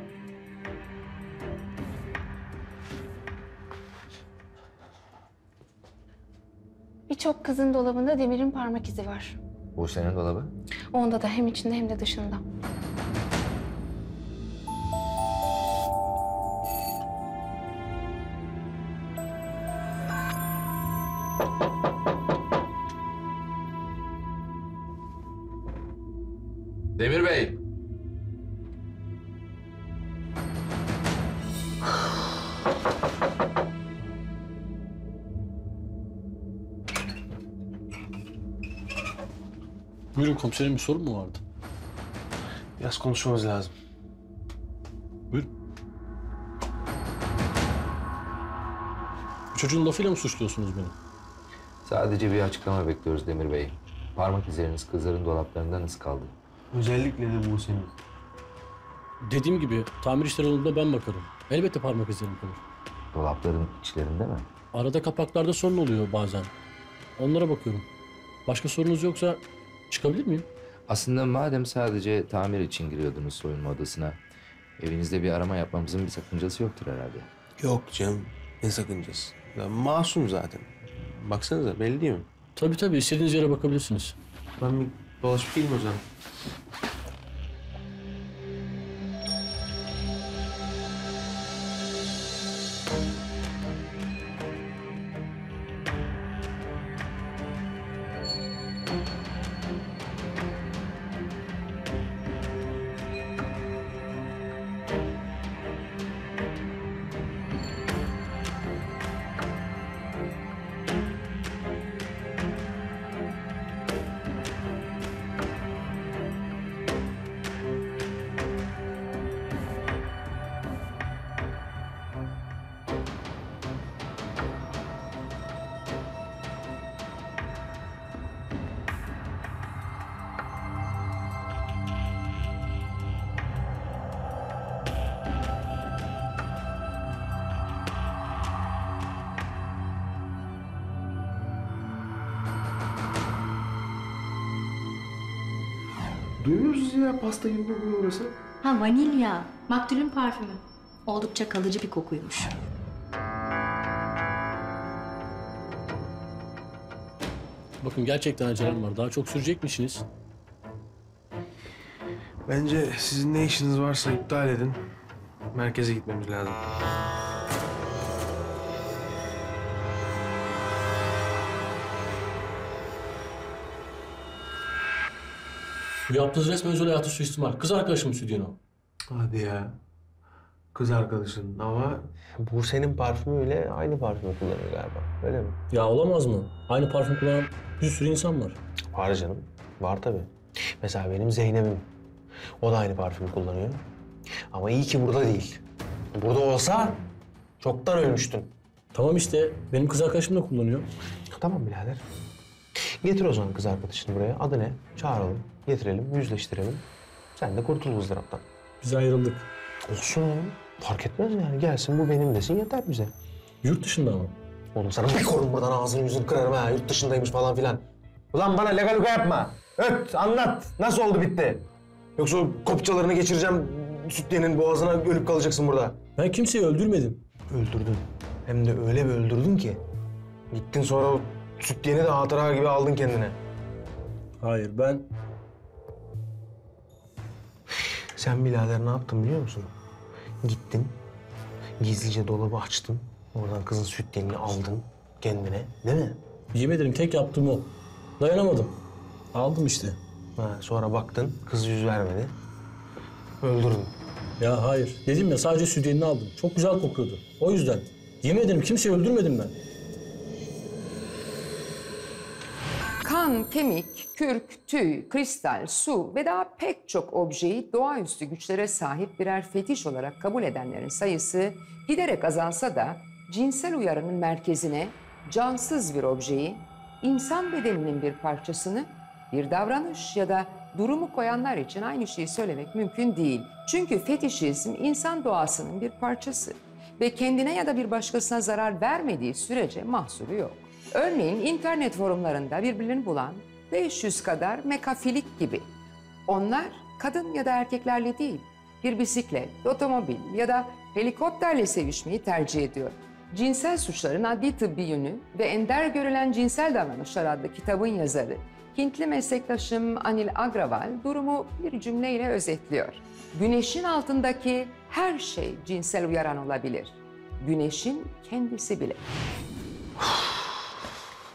Birçok kızın dolabında Demir'in parmak izi var. Bu senin dolabı? Onda da hem içinde hem de dışında. Demir Bey. Buyurun komiserim, bir sorun mu vardı? Biraz konuşmamız lazım. Buyurun. Bu çocuğun lafıyla mı suçluyorsunuz beni? Sadece bir açıklama bekliyoruz Demir Bey. Parmak izleriniz kızların dolaplarından iz kaldı. Özellikle de bu senin. Dediğim gibi tamir işleri olduğunda ben bakarım. Elbette parmak izlerim kalır. Dolapların içlerinde mi? Arada kapaklarda sorun oluyor bazen. Onlara bakıyorum. Başka sorunuz yoksa çıkabilir miyim? Aslında madem sadece tamir için giriyordunuz soyunma odasına, evinizde bir arama yapmamızın bir sakıncası yoktur herhalde. Yok canım, ne sakıncası? Ya, masum zaten. Baksanıza, belli değil mi? Tabii tabii, istediğiniz yere bakabilirsiniz. Ben bir dolaşıp geleyim o zaman. Duyuyoruz ya, pasta gibi kokuyor burası. Ha, vanilya. Maktul'ün parfümü. Oldukça kalıcı bir kokuymuş. Bakın gerçekten acelem var. Daha çok sürecek misiniz? Bence sizin ne işiniz varsa iptal edin. Merkeze gitmemiz lazım. Bu yaptığınız resmen özel hayatı suistimal. Kız arkadaşım stüdyonu. Hadi ya. Kız arkadaşın ama... Bu senin parfümüyle aynı parfümü kullanıyor galiba. Öyle mi? Ya olamaz mı? Aynı parfüm kullanan bir sürü insan var. Var canım. Var tabii. Mesela benim Zeynep'im. O da aynı parfümü kullanıyor. Ama iyi ki burada değil. Burada olsa çoktan ölmüştün. Tamam işte. Benim kız arkadaşım da kullanıyor. Tamam birader. Getir o zaman kız arkadaşını buraya. Adı ne? Çağıralım, getirelim, yüzleştirelim. Sen de kurtul ızdıraptan. Biz ayrıldık. Olsun oğlum. Fark etmez yani. Gelsin bu benim desin yeter bize. Yurt dışında mı? Oğlum sana bir korun buradan ağzını yüzünü kırarım ha. Yurt dışındaymış falan filan. Ulan bana lega luka yapma. Öt, anlat. Nasıl oldu bitti? Yoksa kopçalarını geçireceğim sütleyenin boğazına ölüp kalacaksın burada. Ben kimseyi öldürmedim. Öldürdün. Hem de öyle bir öldürdün ki. Gittin sonra o... Sütleyeni de hatıra gibi aldın kendine. Hayır, ben... Sen birader ne yaptın biliyor musun? Gittin, gizlice dolabı açtın. Oradan kızın sütleyenini aldın kendine, değil mi? Yemin ederim tek yaptığım o. Dayanamadım. Aldım işte. Ha, sonra baktın, kız yüz vermedi. Öldürdün. Ya hayır, dedim ya sadece sütleyenini aldım. Çok güzel kokuyordu. O yüzden. Yemin ederim kimseyi öldürmedim ben. Kan, kemik, kürk, tüy, kristal, su ve daha pek çok objeyi doğaüstü güçlere sahip birer fetiş olarak kabul edenlerin sayısı giderek azalsa da cinsel uyarının merkezine cansız bir objeyi, insan bedeninin bir parçasını, bir davranış ya da durumu koyanlar için aynı şeyi söylemek mümkün değil. Çünkü fetişizm insan doğasının bir parçası ve kendine ya da bir başkasına zarar vermediği sürece mahsuru yok. Örneğin internet forumlarında birbirini bulan 500 kadar mekafilik gibi. Onlar kadın ya da erkeklerle değil, bir bisiklet, otomobil ya da helikopterle sevişmeyi tercih ediyor. Cinsel Suçların Adli Tıbbi Yönü ve Ender Görülen Cinsel Davranışlar adlı kitabın yazarı, Hintli meslektaşım Anil Agrawal durumu bir cümleyle özetliyor. Güneşin altındaki her şey cinsel uyaran olabilir. Güneşin kendisi bile.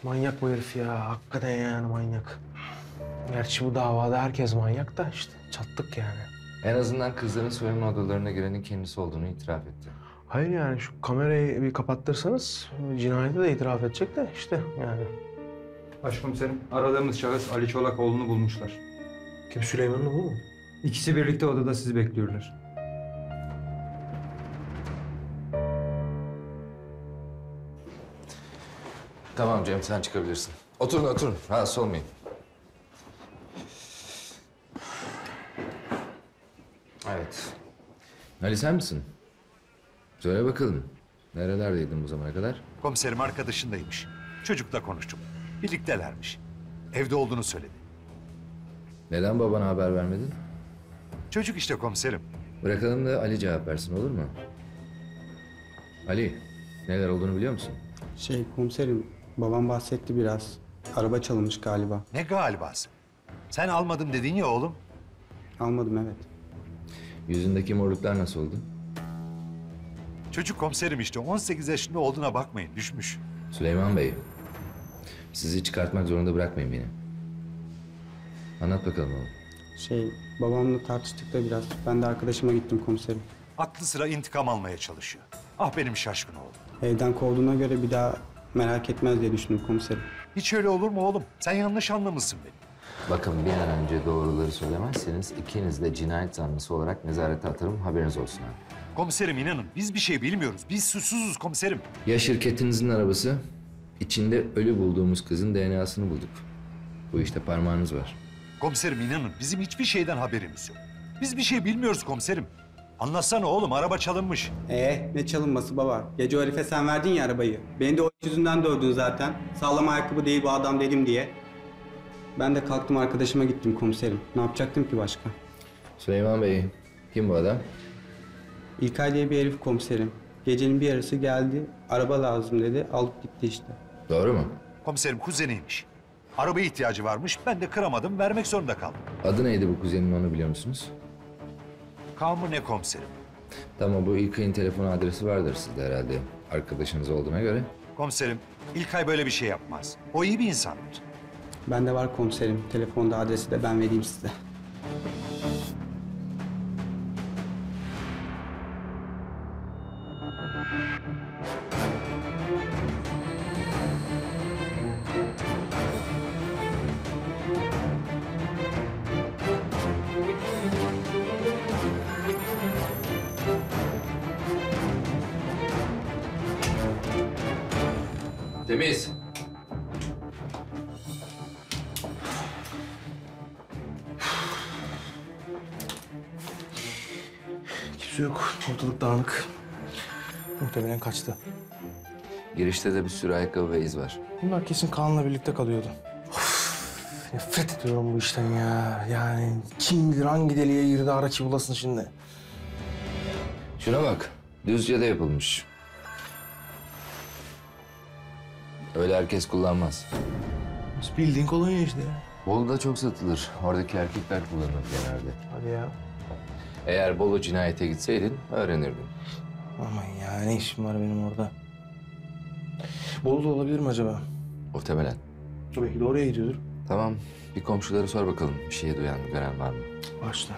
Manyak bu herif ya, hakikaten yani manyak. Gerçi bu davada herkes manyak da işte çattık yani. En azından kızların soyunma odalarına girenin kendisi olduğunu itiraf etti. Hayır yani şu kamerayı bir kapattırsanız cinayete de itiraf edecek de işte yani. Başkomiserim, aradığımız şahıs Ali Çolakoğlu'nu bulmuşlar. Kim, Süleyman'ın oğlu mu? İkisi birlikte odada sizi bekliyorlar. Tamam Cem, sen çıkabilirsin. Oturun, oturun. Rahatsız olmayın. Evet. Ali sen misin? Söyle bakalım. Nerelerdeydin bu zamana kadar? Komiserim arkadaşındaymış. Çocukla konuştum. Birliktelermiş. Evde olduğunu söyledi. Neden babana haber vermedin? Çocuk işte komiserim. Bırakalım da Ali cevap versin, olur mu? Ali, neler olduğunu biliyor musun? Komiserim, babam bahsetti biraz. Araba çalınmış galiba. Ne galibası? Sen almadım dedin ya oğlum. Almadım, evet. Yüzündeki morluklar nasıl oldu? Çocuk komiserim işte, 18 yaşında olduğuna bakmayın, düşmüş. Süleyman Bey, sizi çıkartmak zorunda bırakmayın beni. Anlat bakalım oğlum. Babamla tartıştık da biraz. Ben de arkadaşıma gittim komiserim. Aklı sıra intikam almaya çalışıyor. Ah benim şaşkın oğlum. Evden kovduğuna göre bir daha merak etmez diye düşündüm komiserim. Hiç öyle olur mu oğlum? Sen yanlış anlamışsın beni. Bakın bir an önce doğruları söylemezseniz ikiniz de cinayet zanlısı olarak nezarete atarım, haberiniz olsun abi. Komiserim inanın biz bir şey bilmiyoruz. Biz suçsuzuz komiserim. Ya şirketinizin arabası? İçinde ölü bulduğumuz kızın DNA'sını bulduk. Bu işte parmağınız var. Komiserim inanın bizim hiçbir şeyden haberimiz yok. Biz bir şey bilmiyoruz komiserim. Anlatsana oğlum, araba çalınmış. Ne çalınması baba? Gece o herife sen verdin ya arabayı. Beni de o yüzünden dövdün zaten. Sağlam ayakkabı değil bu adam dedim diye. Ben de kalktım arkadaşıma gittim komiserim. Ne yapacaktım ki başka? Süleyman Bey, kim bu adam? İlkay diye bir herif komiserim. Gecenin bir yarısı geldi, araba lazım dedi, alıp gitti işte. Doğru mu? Komiserim kuzeniymiş. Arabaya ihtiyacı varmış, ben de kıramadım, vermek zorunda kaldım. Adı neydi bu kuzenin, onu biliyor musunuz? Kaan mı ne komiserim? Tamam, bu İlkay'ın telefon adresi vardır sizde herhalde, arkadaşınız olduğuna göre. Komiserim, İlkay böyle bir şey yapmaz. O iyi bir insandır. Bende var komiserim, telefonda adresi de ben vereyim size. Temiz. Kimse yok. Ortalık dağınık. Muhtemelen kaçtı. Girişte de bir sürü ayakkabı ve iz var. Bunlar kesin Kaan'la birlikte kalıyordu. Of, nefret ediyorum bu işten ya. Yani kim bilir hangi deliğe girdi araç bulasın şimdi. Şuna bak. Düzce'de yapılmış. Öyle herkes kullanmaz. Bildiğin kolonya işte ya. Bolu'da çok satılır. Oradaki erkekler kullanır genelde. Hadi ya. Eğer Bolu cinayete gitseydin öğrenirdin. Aman ya, ne işim var benim orada? Bolu'da olabilir mi acaba? Muhtemelen. Belki de oraya gidiyordur. Tamam, bir komşuları sor bakalım. Bir şey duyan, gören var mı? Başla.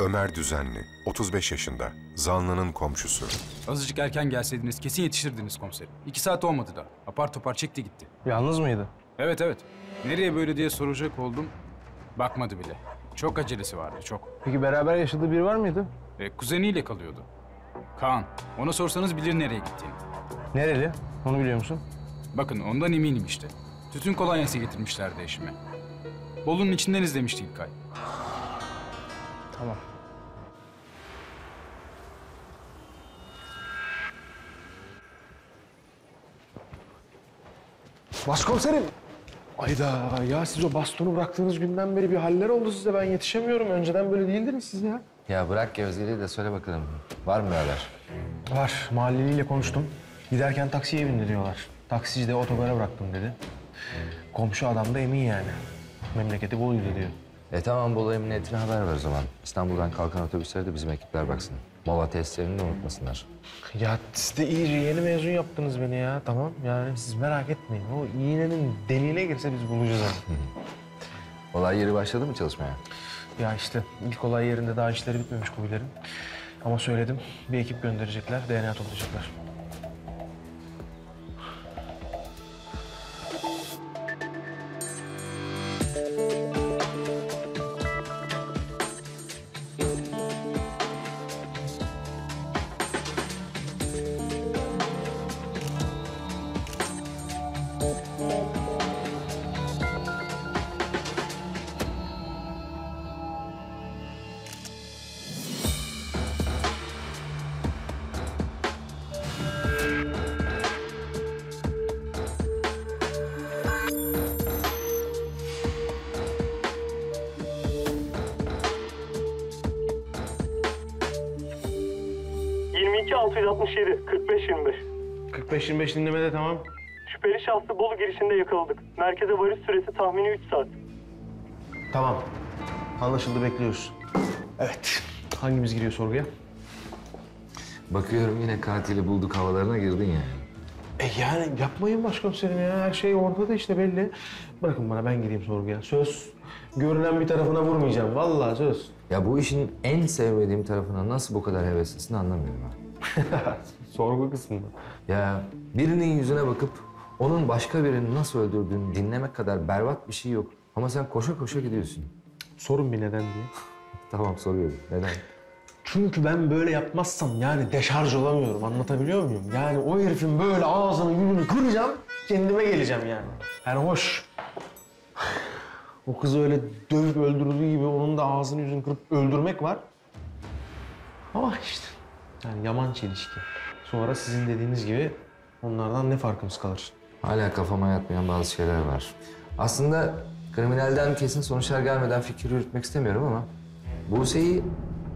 Ömer Düzenli, 35 yaşında, zanlının komşusu. Azıcık erken gelseydiniz kesin yetiştirdiniz komiserim. 2 saat olmadı da. Apar topar çekti gitti. Yalnız mıydı? Evet, evet. Nereye böyle diye soracak oldum. Bakmadı bile. Çok acelesi vardı, çok. Peki beraber yaşadığı biri var mıydı? Kuzeniyle kalıyordu. Kaan. Ona sorsanız bilir nereye gittiğini. Nereli? Onu biliyor musun? Bakın ondan eminim işte. Tütün kolonyası getirmişlerdi eşime. Bolu'nun içinden izlemişti İlkay. Tamam. Başkomiserim. Ayda ya, siz o bastonu bıraktığınız günden beri bir haller oldu size. Ben yetişemiyorum. Önceden böyle değildiniz siz ya. Ya bırak Gözde'yi de söyle bakalım. Var mı haber? Var. Mahalleliyle konuştum. Giderken taksiye bindi diyorlar. Taksici de otogara bıraktım dedi. Komşu adam da emin yani. Memleketi Bolu'ydu diyor. E tamam, Bolu emniyetine haber ver o zaman. İstanbul'dan kalkan otobüslere de bizim ekipler baksın. Mola testlerini de unutmasınlar. Ya siz de iyice yeni mezun yaptınız beni ya. Tamam yani siz merak etmeyin. O iğnenin deliğine girse biz bulacağız onu. Olay yeri başladı mı çalışmaya? Ya işte ilk olay yerinde daha işleri bitmemiş kubilerin. Ama söyledim, bir ekip gönderecekler, DNA toplayacaklar. Dinlemede tamam. Şüpheli şahsı Bolu girişinde yakaladık. Merkeze varış süresi tahmini 3 saat. Tamam. Anlaşıldı, bekliyoruz. Evet. Hangimiz giriyor sorguya? Bakıyorum yine katili bulduk havalarına girdin yani. E yani yapmayın başkomiserim ya. Her şey ortada işte belli. Bırakın bana, ben gireyim sorguya. Söz. Görünen bir tarafına vurmayacağım. Vallahi söz. Ya bu işin en sevmediğim tarafına nasıl bu kadar heveslisin anlamıyorum ha. Sorgu kısmında. Ya birinin yüzüne bakıp onun başka birini nasıl öldürdüğünü dinlemek kadar berbat bir şey yok. Ama sen koşa koşa gidiyorsun. Sorun bir neden diye. Tamam, soruyorum. Neden? Çünkü ben böyle yapmazsam yani deşarj olamıyorum. Anlatabiliyor muyum? Yani o herifin böyle ağzını yüzünü kıracağım, kendime geleceğim yani. Yani hoş. O kızı öyle dövüp öldürdüğü gibi onun da ağzını yüzünü kırıp öldürmek var. Ama işte yani yaman çelişki. Sonra sizin dediğiniz gibi onlardan ne farkımız kalır? Hala kafama yatmayan bazı şeyler var. Aslında kriminalden kesin sonuçlar gelmeden fikir yürütmek istemiyorum ama Buse'yi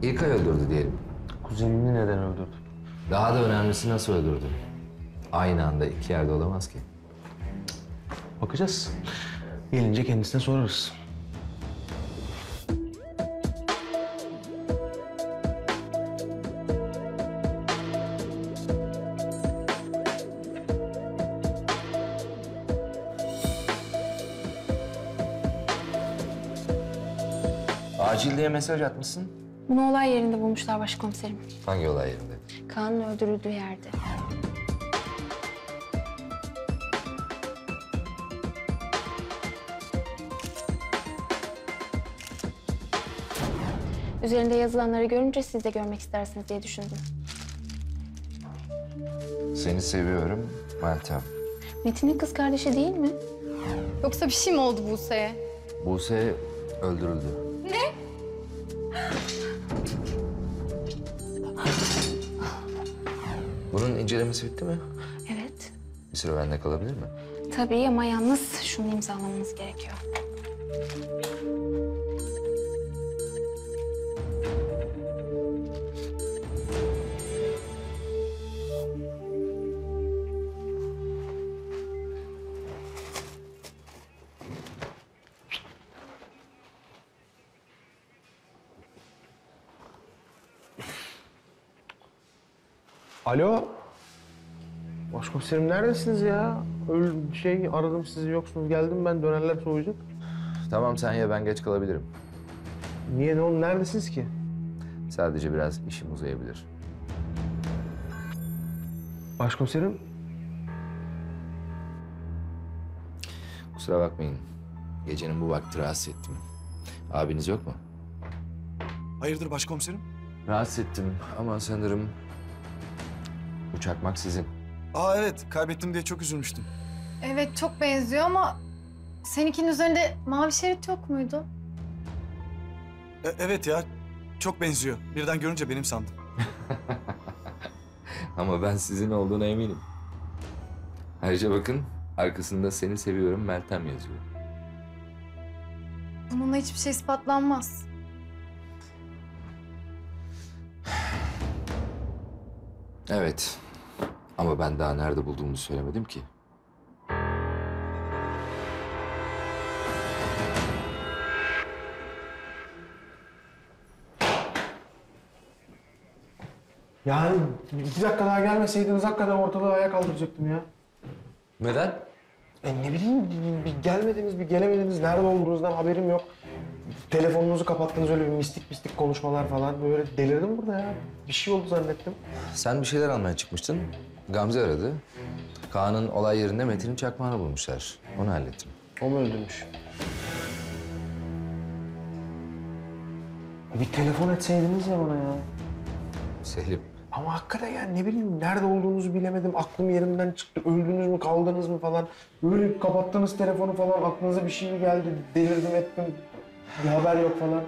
İlkay öldürdü diyelim. Kuzenini neden öldürdü? Daha da önemlisi nasıl öldürdü? Aynı anda iki yerde olamaz ki. Bakacağız. Gelince kendisine sorarız. Acilde'ye mesaj atmışsın. Bunu olay yerinde bulmuşlar başkomiserim. Hangi olay yerinde? Kaan'ın öldürüldüğü yerde. Üzerinde yazılanları görünce siz de görmek istersiniz diye düşündüm. Seni seviyorum Meltem. Metin'in kız kardeşi değil mi? Yoksa bir şey mi oldu Buse'ye? Buse öldürüldü. Bunun incelemesi bitti mi? Evet. Bir süre bende kalabilir mi? Tabii ama yalnız şunu imzalamanız gerekiyor. Alo. Başkomiserim neredesiniz ya? Öyle bir şey aradım sizi, yoksunuz. Geldim ben, dönerler soğuyacak. Tamam sen ye, ben geç kalabilirim. Niye, ne oldu? Neredesiniz ki? Sadece biraz işim uzayabilir. Başkomiserim. Kusura bakmayın. Gecenin bu vakti rahatsız ettim. Abiniz yok mu? Hayırdır başkomiserim? Rahatsız ettim ama sanırım... Bu çakmak sizin. Aa evet, kaybettim diye çok üzülmüştüm. Evet, çok benziyor ama seninkinin üzerinde mavi şerit yok muydu? Evet ya, çok benziyor. Birden görünce benim sandım. Ama ben sizin olduğuna eminim. Ayrıca bakın, arkasında seni seviyorum Meltem yazıyor. Bununla hiçbir şey ispatlanmaz. Evet. Ama ben daha nerede bulduğumu söylemedim ki. Yani 2 dakika daha gelmeseydiniz hakikaten ortalığı ayağa kaldıracaktım ya. Neden? Ne bileyim, bir gelmediniz, bir gelemediniz, nerede olduğunuzdan haberim yok. Telefonunuzu kapattınız, öyle bir mistik konuşmalar falan. Böyle delirdim burada ya. Bir şey oldu zannettim. Sen bir şeyler almaya çıkmıştın. Gamze aradı. Kaan'ın olay yerinde Metin'in çakmağını bulmuşlar. Onu hallettim. O mu öldürmüş? Bir telefon etseydiniz ya bana ya. Selim. Ama hakikaten yani ne bileyim, nerede olduğunuzu bilemedim. Aklım yerimden çıktı. Öldünüz mü, kaldınız mı falan. Böyle kapattınız telefonu falan. Aklınıza bir şey mi geldi? Delirdim ettim. Bir haber yok falan.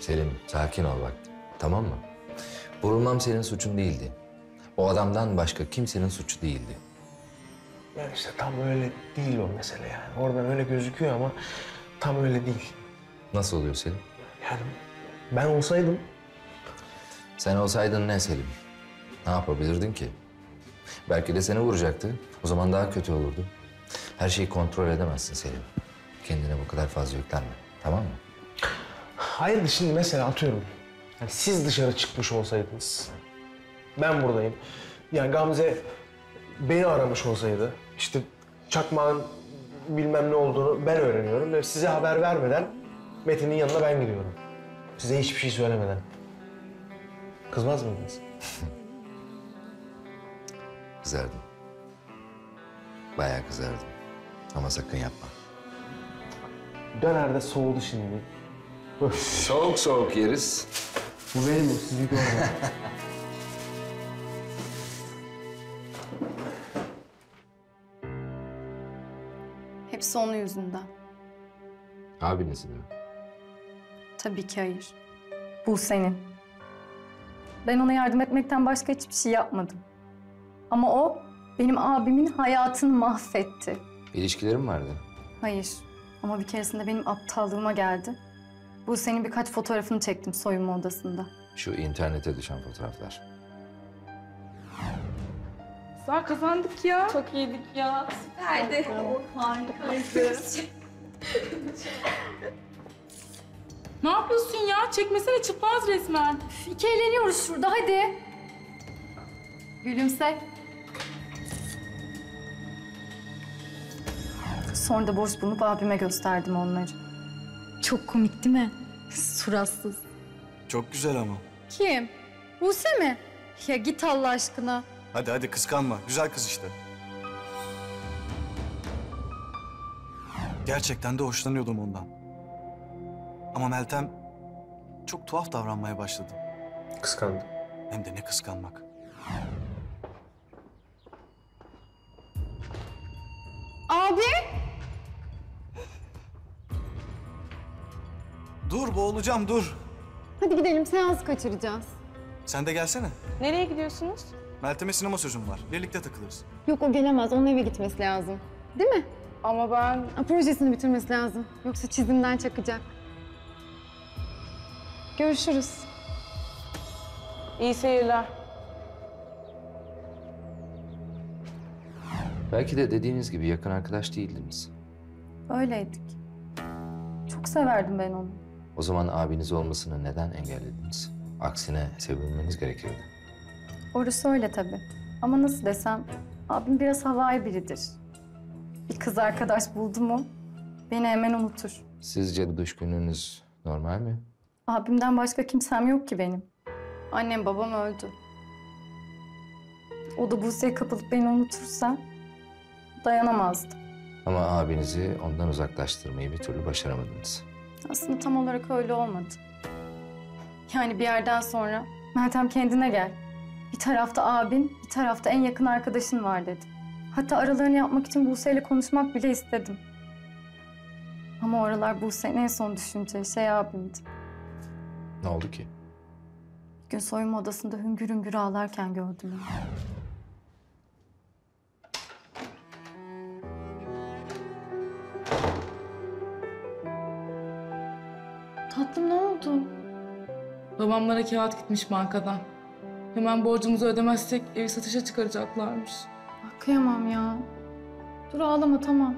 Selim, sakin ol bak. Tamam mı? Vurulmam senin suçun değildi. O adamdan başka kimsenin suçu değildi. Yani işte tam öyle değil o mesele yani. Oradan öyle gözüküyor ama tam öyle değil. Nasıl oluyor Selim? Yani ben olsaydım... Sen olsaydın ne Selim? Ne yapabilirdin ki? Belki de seni vuracaktı. O zaman daha kötü olurdu. Her şeyi kontrol edemezsin Selim. Kendine bu kadar fazla yüklenme. Tamam mı? Hayır, şimdi mesela atıyorum. Yani siz dışarı çıkmış olsaydınız. Ben buradayım. Yani Gamze beni aramış olsaydı. İşte çakmağın bilmem ne olduğunu ben öğreniyorum. Ve size haber vermeden Metin'in yanına ben gidiyorum. Size hiçbir şey söylemeden. Kızmaz mıydınız? Kızardım. Bayağı kızardım. Ama sakın yapma. Döner de soğudu şimdi. Soğuk soğuk yeriz. Bu benim, sizi görmem. Hepsi onun yüzünden. Abinizin mi? Tabii ki hayır. Bu senin. Ben ona yardım etmekten başka hiçbir şey yapmadım. Ama o benim abimin hayatını mahvetti. İlişkilerim vardı. Hayır. Ama bir keresinde benim aptallığıma geldi. Bu senin birkaç fotoğrafını çektim soyunma odasında. Şu internete düşen fotoğraflar. Sağ kazandık ya. Çok iyiydik ya. Süperdi. Harikaydı. Ne yapıyorsun ya? Çekmesene, çıplaz resmen. İki eğleniyoruz şurada, hadi. Gülümse. Sonra da borç bulunup abime gösterdim onları. Çok komik değil mi? Suratsız. Çok güzel ama. Kim? Buse mi? Ya git Allah aşkına. Hadi hadi, kıskanma. Güzel kız işte. Gerçekten de hoşlanıyordum ondan. Ama Meltem çok tuhaf davranmaya başladı. Kıskandım. Hem de ne kıskanmak. Abi! Dur, boğulacağım, dur. Hadi gidelim, seans kaçıracağız. Sen de gelsene. Nereye gidiyorsunuz? Meltem'e sinema sözüm var. Birlikte takılırız. Yok, o gelemez. Onun eve gitmesi lazım. Değil mi? Ama ben... Projesini bitirmesi lazım. Yoksa çizimden çakacak. Görüşürüz. İyi seyirler. Belki de dediğiniz gibi yakın arkadaş değildiniz. Öyleydik. Çok severdim ben onu. O zaman abiniz olmasını neden engellediniz? Aksine sevilmeniz gerekirdi. Orası öyle tabii. Ama nasıl desem, abim biraz havai biridir. Bir kız arkadaş buldu mu beni hemen unutur. Sizce bu düşkünlüğünüz normal mi? Abimden başka kimsem yok ki benim. Annem, babam öldü. O da Buse'ye kapılıp beni unutursa dayanamazdım. Ama abinizi ondan uzaklaştırmayı bir türlü başaramadınız. Aslında tam olarak öyle olmadı. Yani bir yerden sonra Meltem kendine gel. Bir tarafta abin, bir tarafta en yakın arkadaşın var dedi. Hatta aralarını yapmak için Buse'yle konuşmak bile istedim. Ama oralar Buse'nin en son düşüneceği şey abimdi. Ne oldu ki? Bir gün soyunma odasında hüngür hüngür ağlarken gördüm onu. Tatlım, ne oldu? Babamlara kağıt gitmiş bankadan. Hemen borcumuzu ödemezsek evi satışa çıkaracaklarmış. Bak, kıyamam ya. Dur ağlama, tamam.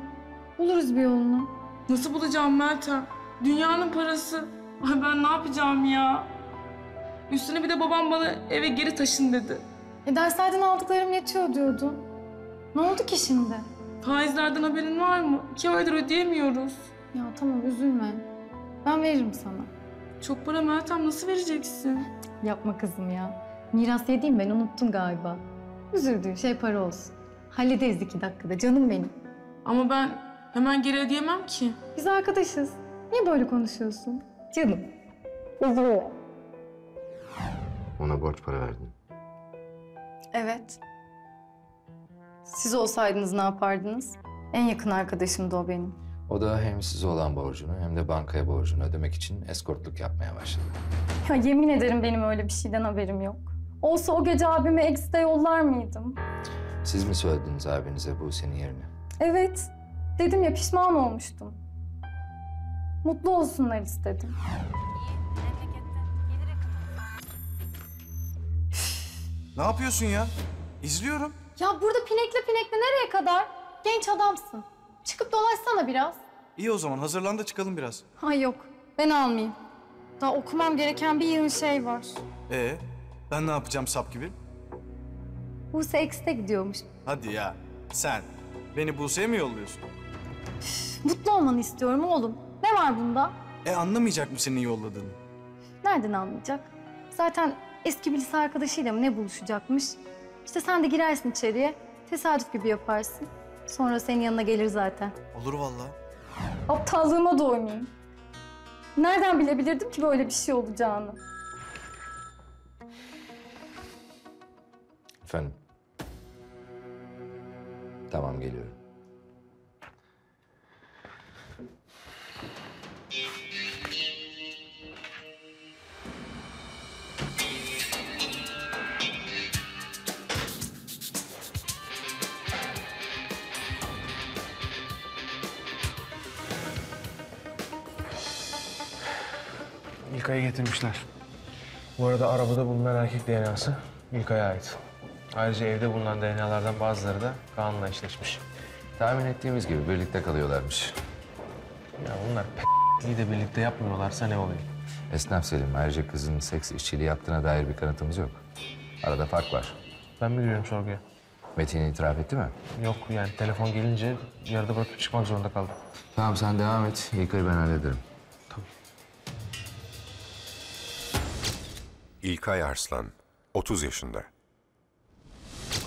Buluruz bir yolunu. Nasıl bulacağım Meltem? Dünyanın parası. Ay ben ne yapacağım ya? Üstüne bir de babam bana eve geri taşın dedi. Derslerden aldıklarım yetiyor diyordu. Ne oldu ki şimdi? Faizlerden haberin var mı? 2 aydır ödeyemiyoruz. Ya tamam, üzülme. Ben veririm sana. Çok para Meltem, nasıl vereceksin? Yapma kızım ya. Miras yediğim ben unuttum galiba. Üzüldüğün şey para olsun. Hallederiz 2 dakikada canım benim. Ama ben hemen geri ödeyemem ki. Biz arkadaşız. Niye böyle konuşuyorsun? Canım. Üzülme. Ona borç para verdin. Evet. Siz olsaydınız ne yapardınız? En yakın arkadaşım da o benim. O da hem size olan borcunu hem de bankaya borcunu ödemek için eskortluk yapmaya başladı. Ya yemin ederim benim öyle bir şeyden haberim yok. Olsa o gece abime Exit'e yollar mıydım? Siz mi söylediniz abinize bu senin yerine? Evet. Dedim ya, pişman olmuştum. Mutlu olsunlar istedim. Ne yapıyorsun ya? İzliyorum. Ya burada pinekle nereye kadar? Genç adamsın. Çıkıp dolaşsana biraz. İyi o zaman, hazırlan da çıkalım biraz. Ay yok, ben almayayım. Daha okumam gereken bir yığın şey var. Ben ne yapacağım sap gibi? Buse Exit'e gidiyormuş. Hadi ya, sen beni Buse'ye mi yolluyorsun? Üf, mutlu olmanı istiyorum oğlum. Ne var bunda? Anlamayacak mı senin yolladığını? Nereden anlayacak? Zaten eski bir lise arkadaşıyla mı ne buluşacakmış? İşte sen de girersin içeriye, tesadüf gibi yaparsın. Sonra senin yanına gelir zaten. Olur vallahi. Aptallığıma doymayayım. Nereden bilebilirdim ki böyle bir şey olacağını? Efendim? Tamam, geliyorum. İlkay'ı getirmişler. Bu arada arabada bulunan erkek DNA'sı İlkay'a ait. Ayrıca evde bulunan DNA'lardan bazıları da Kaan'la eşleşmiş. Tahmin ettiğimiz gibi birlikte kalıyorlarmış. Ya bunlar p***liği de birlikte yapmıyorlarsa ne oluyor? Esnaf Selim, ayrıca kızın seks işçiliği yaptığına dair bir kanıtımız yok. Arada fark var. Ben mi giriyorum sorguya? Metin itiraf etti mi? Yok yani, telefon gelince yarıda bırakıp çıkmak zorunda kaldım. Tamam, sen devam et. İlkay'ı ben hallederim. İlkay Arslan, 30 yaşında.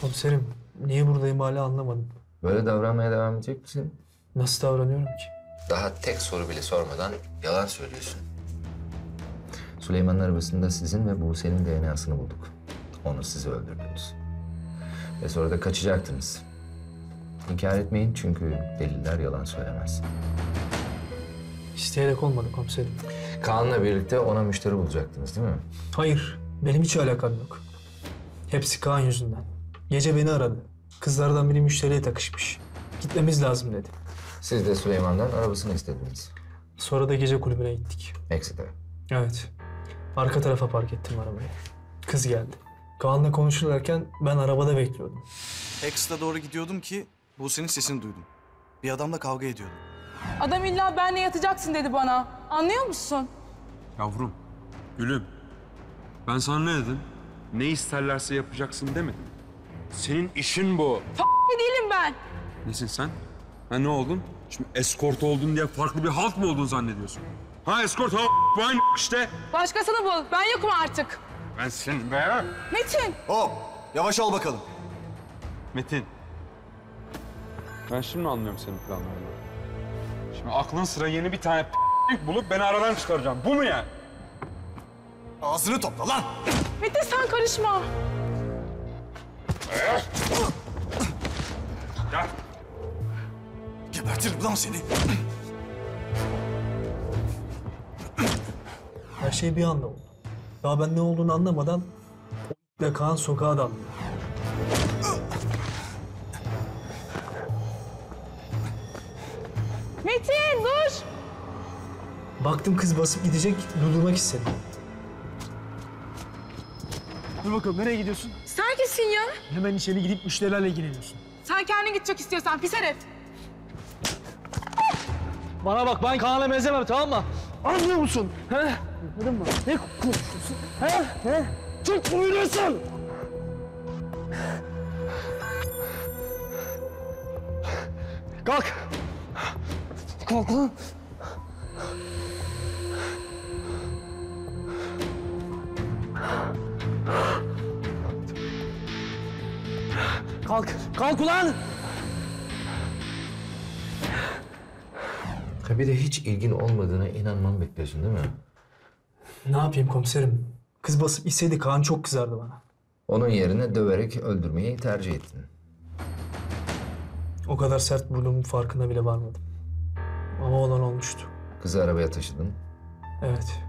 Komiserim, niye buradayım hala anlamadım. Böyle davranmaya devam edecek misin? Nasıl davranıyorum ki? Daha tek soru bile sormadan yalan söylüyorsun. Süleyman'ın arabasında sizin ve Buse'nin DNA'sını bulduk. Onu siz öldürdünüz. Ve sonra da kaçacaktınız. İnkar etmeyin çünkü deliller yalan söylemez. İsteyerek olmadı komiserim. Kaan'la birlikte ona müşteri bulacaktınız değil mi? Hayır, benim hiç alakam yok. Hepsi Kaan yüzünden. Gece beni aradı. Kızlardan biri müşteriye takışmış. Gitmemiz lazım dedi. Siz de Süleyman'dan arabasını istediniz. Sonra da gece kulübüne gittik. Exit'e. Evet. Arka tarafa park ettim arabayı. Kız geldi. Kaan'la konuşurlarken ben arabada bekliyordum. Exit'e doğru gidiyordum ki Buse'nin sesini duydum. Bir adamla kavga ediyordum. Adam illa benle yatacaksın dedi bana. Anlıyor musun? Yavrum, gülüm. Ben sana ne dedim? Ne isterlerse yapacaksın demedim. Senin işin bu. F***li değilim ben. Nesin sen? Ne oldun? Şimdi eskort oldun diye farklı bir halt mı oldun zannediyorsun? Eskort aynı işte. Başkasını bul. Ben yokum artık. Ben senin be. Metin. Hop, yavaş ol bakalım. Metin. Ben şimdi anlıyorum senin planlarını. Şimdi aklın sıra yeni bir tane p***lik bulup beni aradan çıkaracağım. Bu mu yani? Ağzını topla lan! Metin sen karışma. Gel. Gebertirim lan seni. Her şey bir anda oldu. Daha ben ne olduğunu anlamadan o Kaan sokağa daldı. Metin dur! Baktım kız basıp gidecek, durdurmak istedim. Dur bakalım, nereye gidiyorsun? Sen kimsin ya? Hemen içeri gidip müşterilerle ilgileniyorsun. Sen kendin gidecek istiyorsan, pis herif. Bana bak, ben Kaan'a benzemem, tamam mı? Anlıyor musun? He? Anladın mı? Ne konuşuyorsun? He? He? Çok uyuyorsun! Kalk! Kalk lan! Kalk! Kalk ulan! Kabire hiç ilgin olmadığına inanmamı bekliyorsun değil mi? Ne yapayım komiserim? Kız basıp içseydi Kaan çok kızardı bana. Onun yerine döverek öldürmeyi tercih ettin. O kadar sert burnumun farkına bile varmadım. Ama olan olmuştu. Kızı arabaya taşıdın. Evet.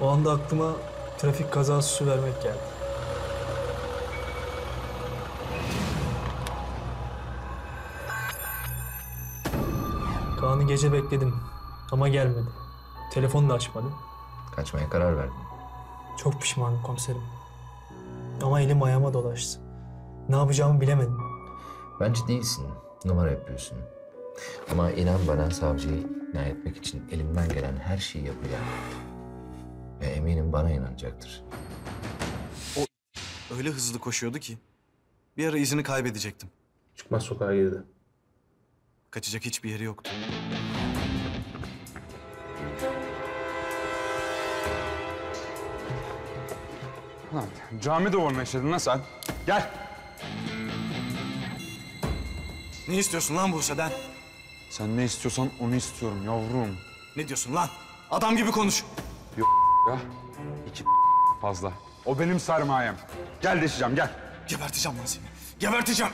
O anda aklıma trafik kazası su vermek geldi. Kaan'ı gece bekledim ama gelmedi. Telefonu da açmadı. Kaçmaya karar verdim. Çok pişmanım komiserim. Ama elim ayağıma dolaştı. Ne yapacağımı bilemedim. Bence değilsin. Numara yapıyorsun. Ama inan bana, savcıyı ikna etmek için elimden gelen her şeyi yapacağım. Ve eminim bana inanacaktır. O öyle hızlı koşuyordu ki bir ara izini kaybedecektim. Çıkmaz sokağa girdi. Kaçacak hiçbir yeri yoktu. Lan cami duvarına işledin lan sen. Gel. Ne istiyorsun lan Buse'den? Sen ne istiyorsan onu istiyorum yavrum. Ne diyorsun lan? Adam gibi konuş. Ya, 2 fazla. O benim sermayem. Gel deşeceğim, gel. Geberteceğim lan seni. Geberteceğim.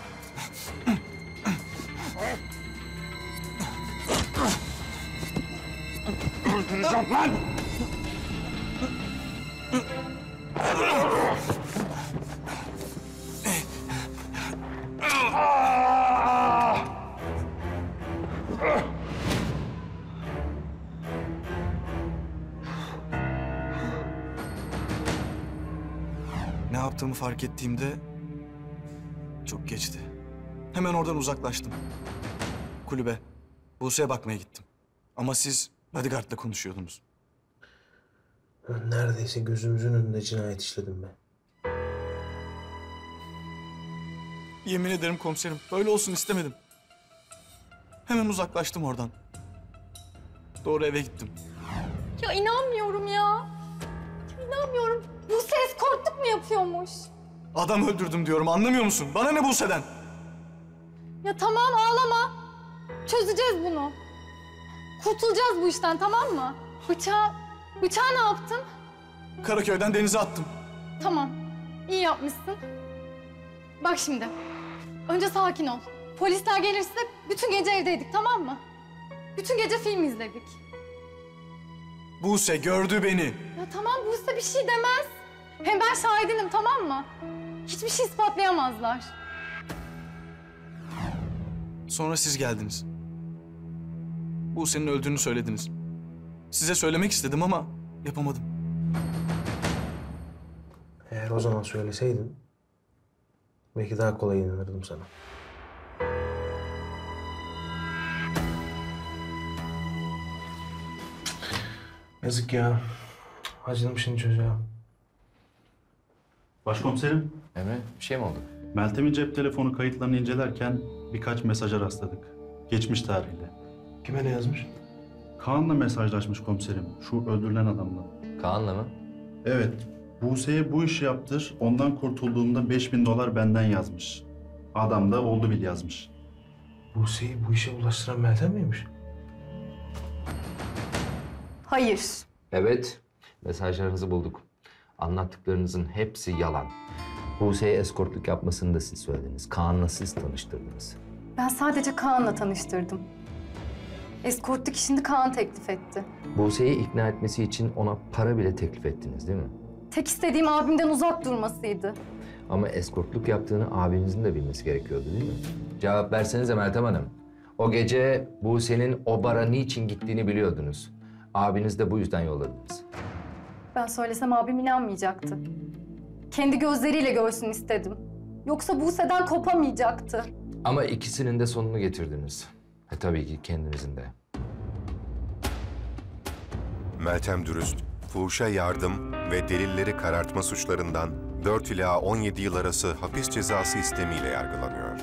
Öldüreceğim lan! Fark ettiğimde çok geçti. Hemen oradan uzaklaştım. Kulübe, Buse'ye bakmaya gittim. Ama siz bodyguard'la konuşuyordunuz. Neredeyse gözümüzün önünde cinayet işledim ben. Yemin ederim komiserim, böyle olsun istemedim. Hemen uzaklaştım oradan. Doğru eve gittim. Ya inanmıyorum ya. İnanmıyorum. Buse eskortluk mu yapıyormuş? Adam öldürdüm diyorum, anlamıyor musun? Bana ne Buse'den? Ya tamam, ağlama. Çözeceğiz bunu. Kurtulacağız bu işten, tamam mı? Bıçağı ne yaptın? Karaköy'den denize attım. Tamam, iyi yapmışsın. Bak şimdi, önce sakin ol. Polisler gelirse bütün gece evdeydik, tamam mı? Bütün gece film izledik. Buse gördü beni. Ya tamam, Buse bir şey demez. Hem ben şahidinim, tamam mı? Hiçbir şey ispatlayamazlar. Sonra siz geldiniz. Buse'nin öldüğünü söylediniz. Size söylemek istedim ama yapamadım. Eğer o zaman söyleseydin Belki daha kolay inanırdım sana. Yazık ya. Acıdım şimdi çocuğa. Başkomiserim. Emre, bir şey mi oldu? Meltem'in cep telefonu kayıtlarını incelerken birkaç mesaja rastladık. Geçmiş tarihle. Kime ne yazmış? Kaan'la mesajlaşmış komiserim. Şu öldürülen adamla. Kaan'la mı? Evet. Buse'ye bu işi yaptır, ondan kurtulduğumda $5000 benden yazmış. Adam da oldu bil yazmış. Buse'yi bu işe ulaştıran Meltem miymiş? Hayır. Evet. Mesajlarınızı bulduk. Anlattıklarınızın hepsi yalan. Buse'ye eskortluk yapmasını da siz söylediniz. Kaan'la siz tanıştırdınız. Ben sadece Kaan'la tanıştırdım. Eskortluk işini Kaan teklif etti. Buse'yi ikna etmesi için ona para bile teklif ettiniz değil mi? Tek istediğim abimden uzak durmasıydı. Ama eskortluk yaptığını abinizin de bilmesi gerekiyordu değil mi? Cevap versenize Meltem Hanım. O gece Buse'nin o bara niçin gittiğini biliyordunuz. Abiniz de bu yüzden yolladınız. Ben söylesem abim inanmayacaktı. Kendi gözleriyle görsün istedim. Yoksa Buse'den kopamayacaktı. Ama ikisinin de sonunu getirdiniz. Tabii ki kendinizin de. Meltem Dürüst, fuhuşa yardım ve delilleri karartma suçlarından 4 ila 17 yıl arası hapis cezası istemiyle yargılanıyor.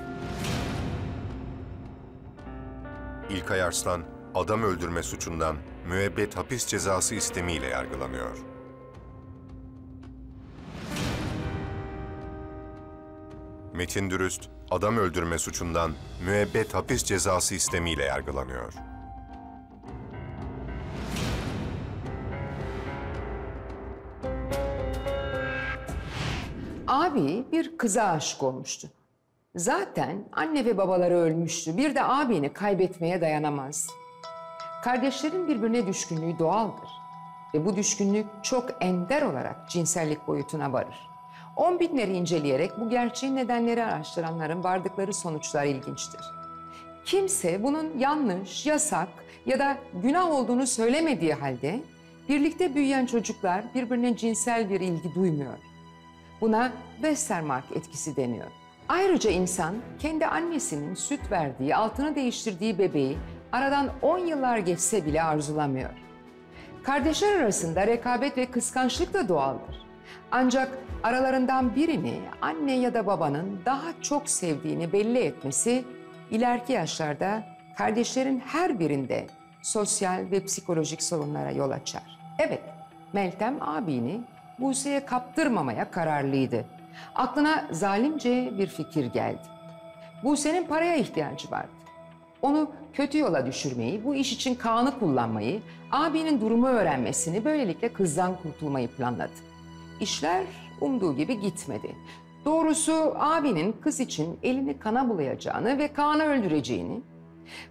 İlkay Arslan, adam öldürme suçundan müebbet hapis cezası istemiyle yargılanıyor. Metin Dürüst, adam öldürme suçundan müebbet hapis cezası istemiyle yargılanıyor. Abi bir kıza aşık olmuştu. Zaten anne ve babaları ölmüştü. Bir de abini kaybetmeye dayanamaz. Kardeşlerin birbirine düşkünlüğü doğaldır. Ve bu düşkünlük çok ender olarak cinsellik boyutuna varır. 10.000'leri inceleyerek bu gerçeğin nedenleri araştıranların vardıkları sonuçlar ilginçtir. Kimse bunun yanlış, yasak ya da günah olduğunu söylemediği halde birlikte büyüyen çocuklar birbirine cinsel bir ilgi duymuyor. Buna Westermark etkisi deniyor. Ayrıca insan kendi annesinin süt verdiği, altını değiştirdiği bebeği aradan 10 yıllar geçse bile arzulamıyor. Kardeşler arasında rekabet ve kıskançlık da doğaldır. Ancak aralarından birini anne ya da babanın daha çok sevdiğini belli etmesi ileriki yaşlarda kardeşlerin her birinde sosyal ve psikolojik sorunlara yol açar. Evet, Meltem abini Buse'ye kaptırmamaya kararlıydı. Aklına zalimce bir fikir geldi. Buse'nin paraya ihtiyacı vardı. Onu kötü yola düşürmeyi, bu iş için Kaan'ı kullanmayı, abinin durumu öğrenmesini, böylelikle kızdan kurtulmayı planladı. İşler umduğu gibi gitmedi. Doğrusu abinin kız için elini kana bulayacağını ve Kaan'ı öldüreceğini,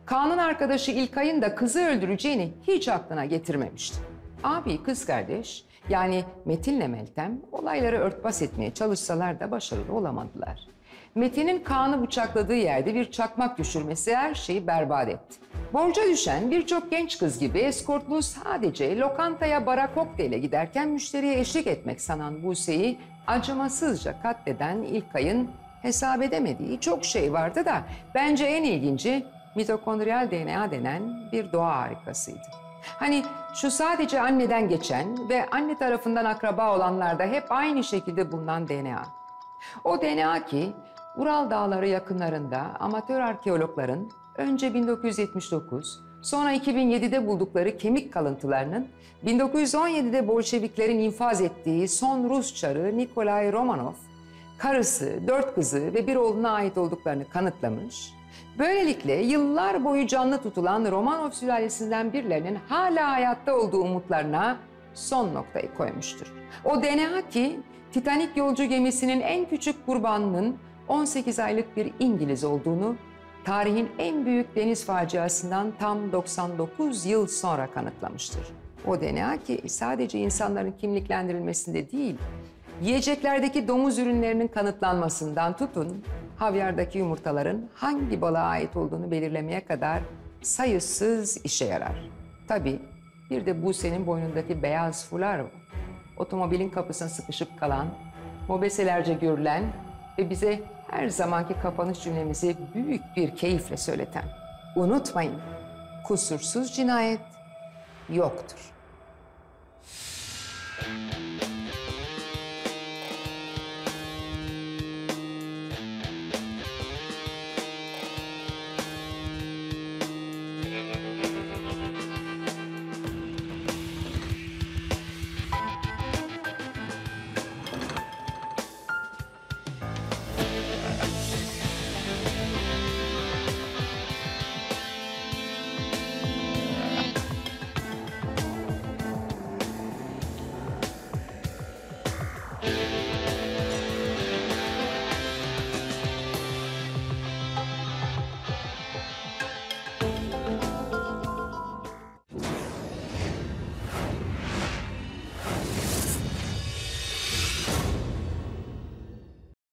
Kaan'ın arkadaşı İlkay'ın da kızı öldüreceğini hiç aklına getirmemişti. Abi kız kardeş, yani Metin'le Meltem olayları örtbas etmeye çalışsalar da başarılı olamadılar. Metin'in Kaan'ı bıçakladığı yerde bir çakmak düşürmesi her şeyi berbat etti. Borca düşen birçok genç kız gibi eskortluğu sadece lokantaya, bara, kokteyle giderken müşteriye eşlik etmek sanan Buse'yi acımasızca katleden İlkay'ın hesap edemediği çok şey vardı da bence en ilginci mitokondriyal DNA denen bir doğa harikasıydı. Hani şu sadece anneden geçen ve anne tarafından akraba olanlarda hep aynı şekilde bulunan DNA. O DNA ki Ural Dağları yakınlarında amatör arkeologların önce 1979, sonra 2007'de buldukları kemik kalıntılarının 1917'de Bolşeviklerin infaz ettiği son Rus çarı Nikolay Romanov, karısı, 4 kızı ve bir oğluna ait olduklarını kanıtlamış. Böylelikle yıllar boyu canlı tutulan Romanov sülalesinden birilerinin hala hayatta olduğu umutlarına son noktayı koymuştur. O DNA ki Titanic yolcu gemisinin en küçük kurbanının 18 aylık bir İngiliz olduğunu tarihin en büyük deniz faciasından tam 99 yıl sonra kanıtlamıştır. O DNA ki sadece insanların kimliklendirilmesinde değil, yiyeceklerdeki domuz ürünlerinin kanıtlanmasından tutun, havyardaki yumurtaların hangi balığa ait olduğunu belirlemeye kadar sayısız işe yarar. Tabii bir de Buse'nin boynundaki beyaz fular var. Otomobilin kapısına sıkışıp kalan, mobeselerce görülen ve bize her zamanki kapanış cümlemizi büyük bir keyifle söyleten, unutmayın, kusursuz cinayet yoktur.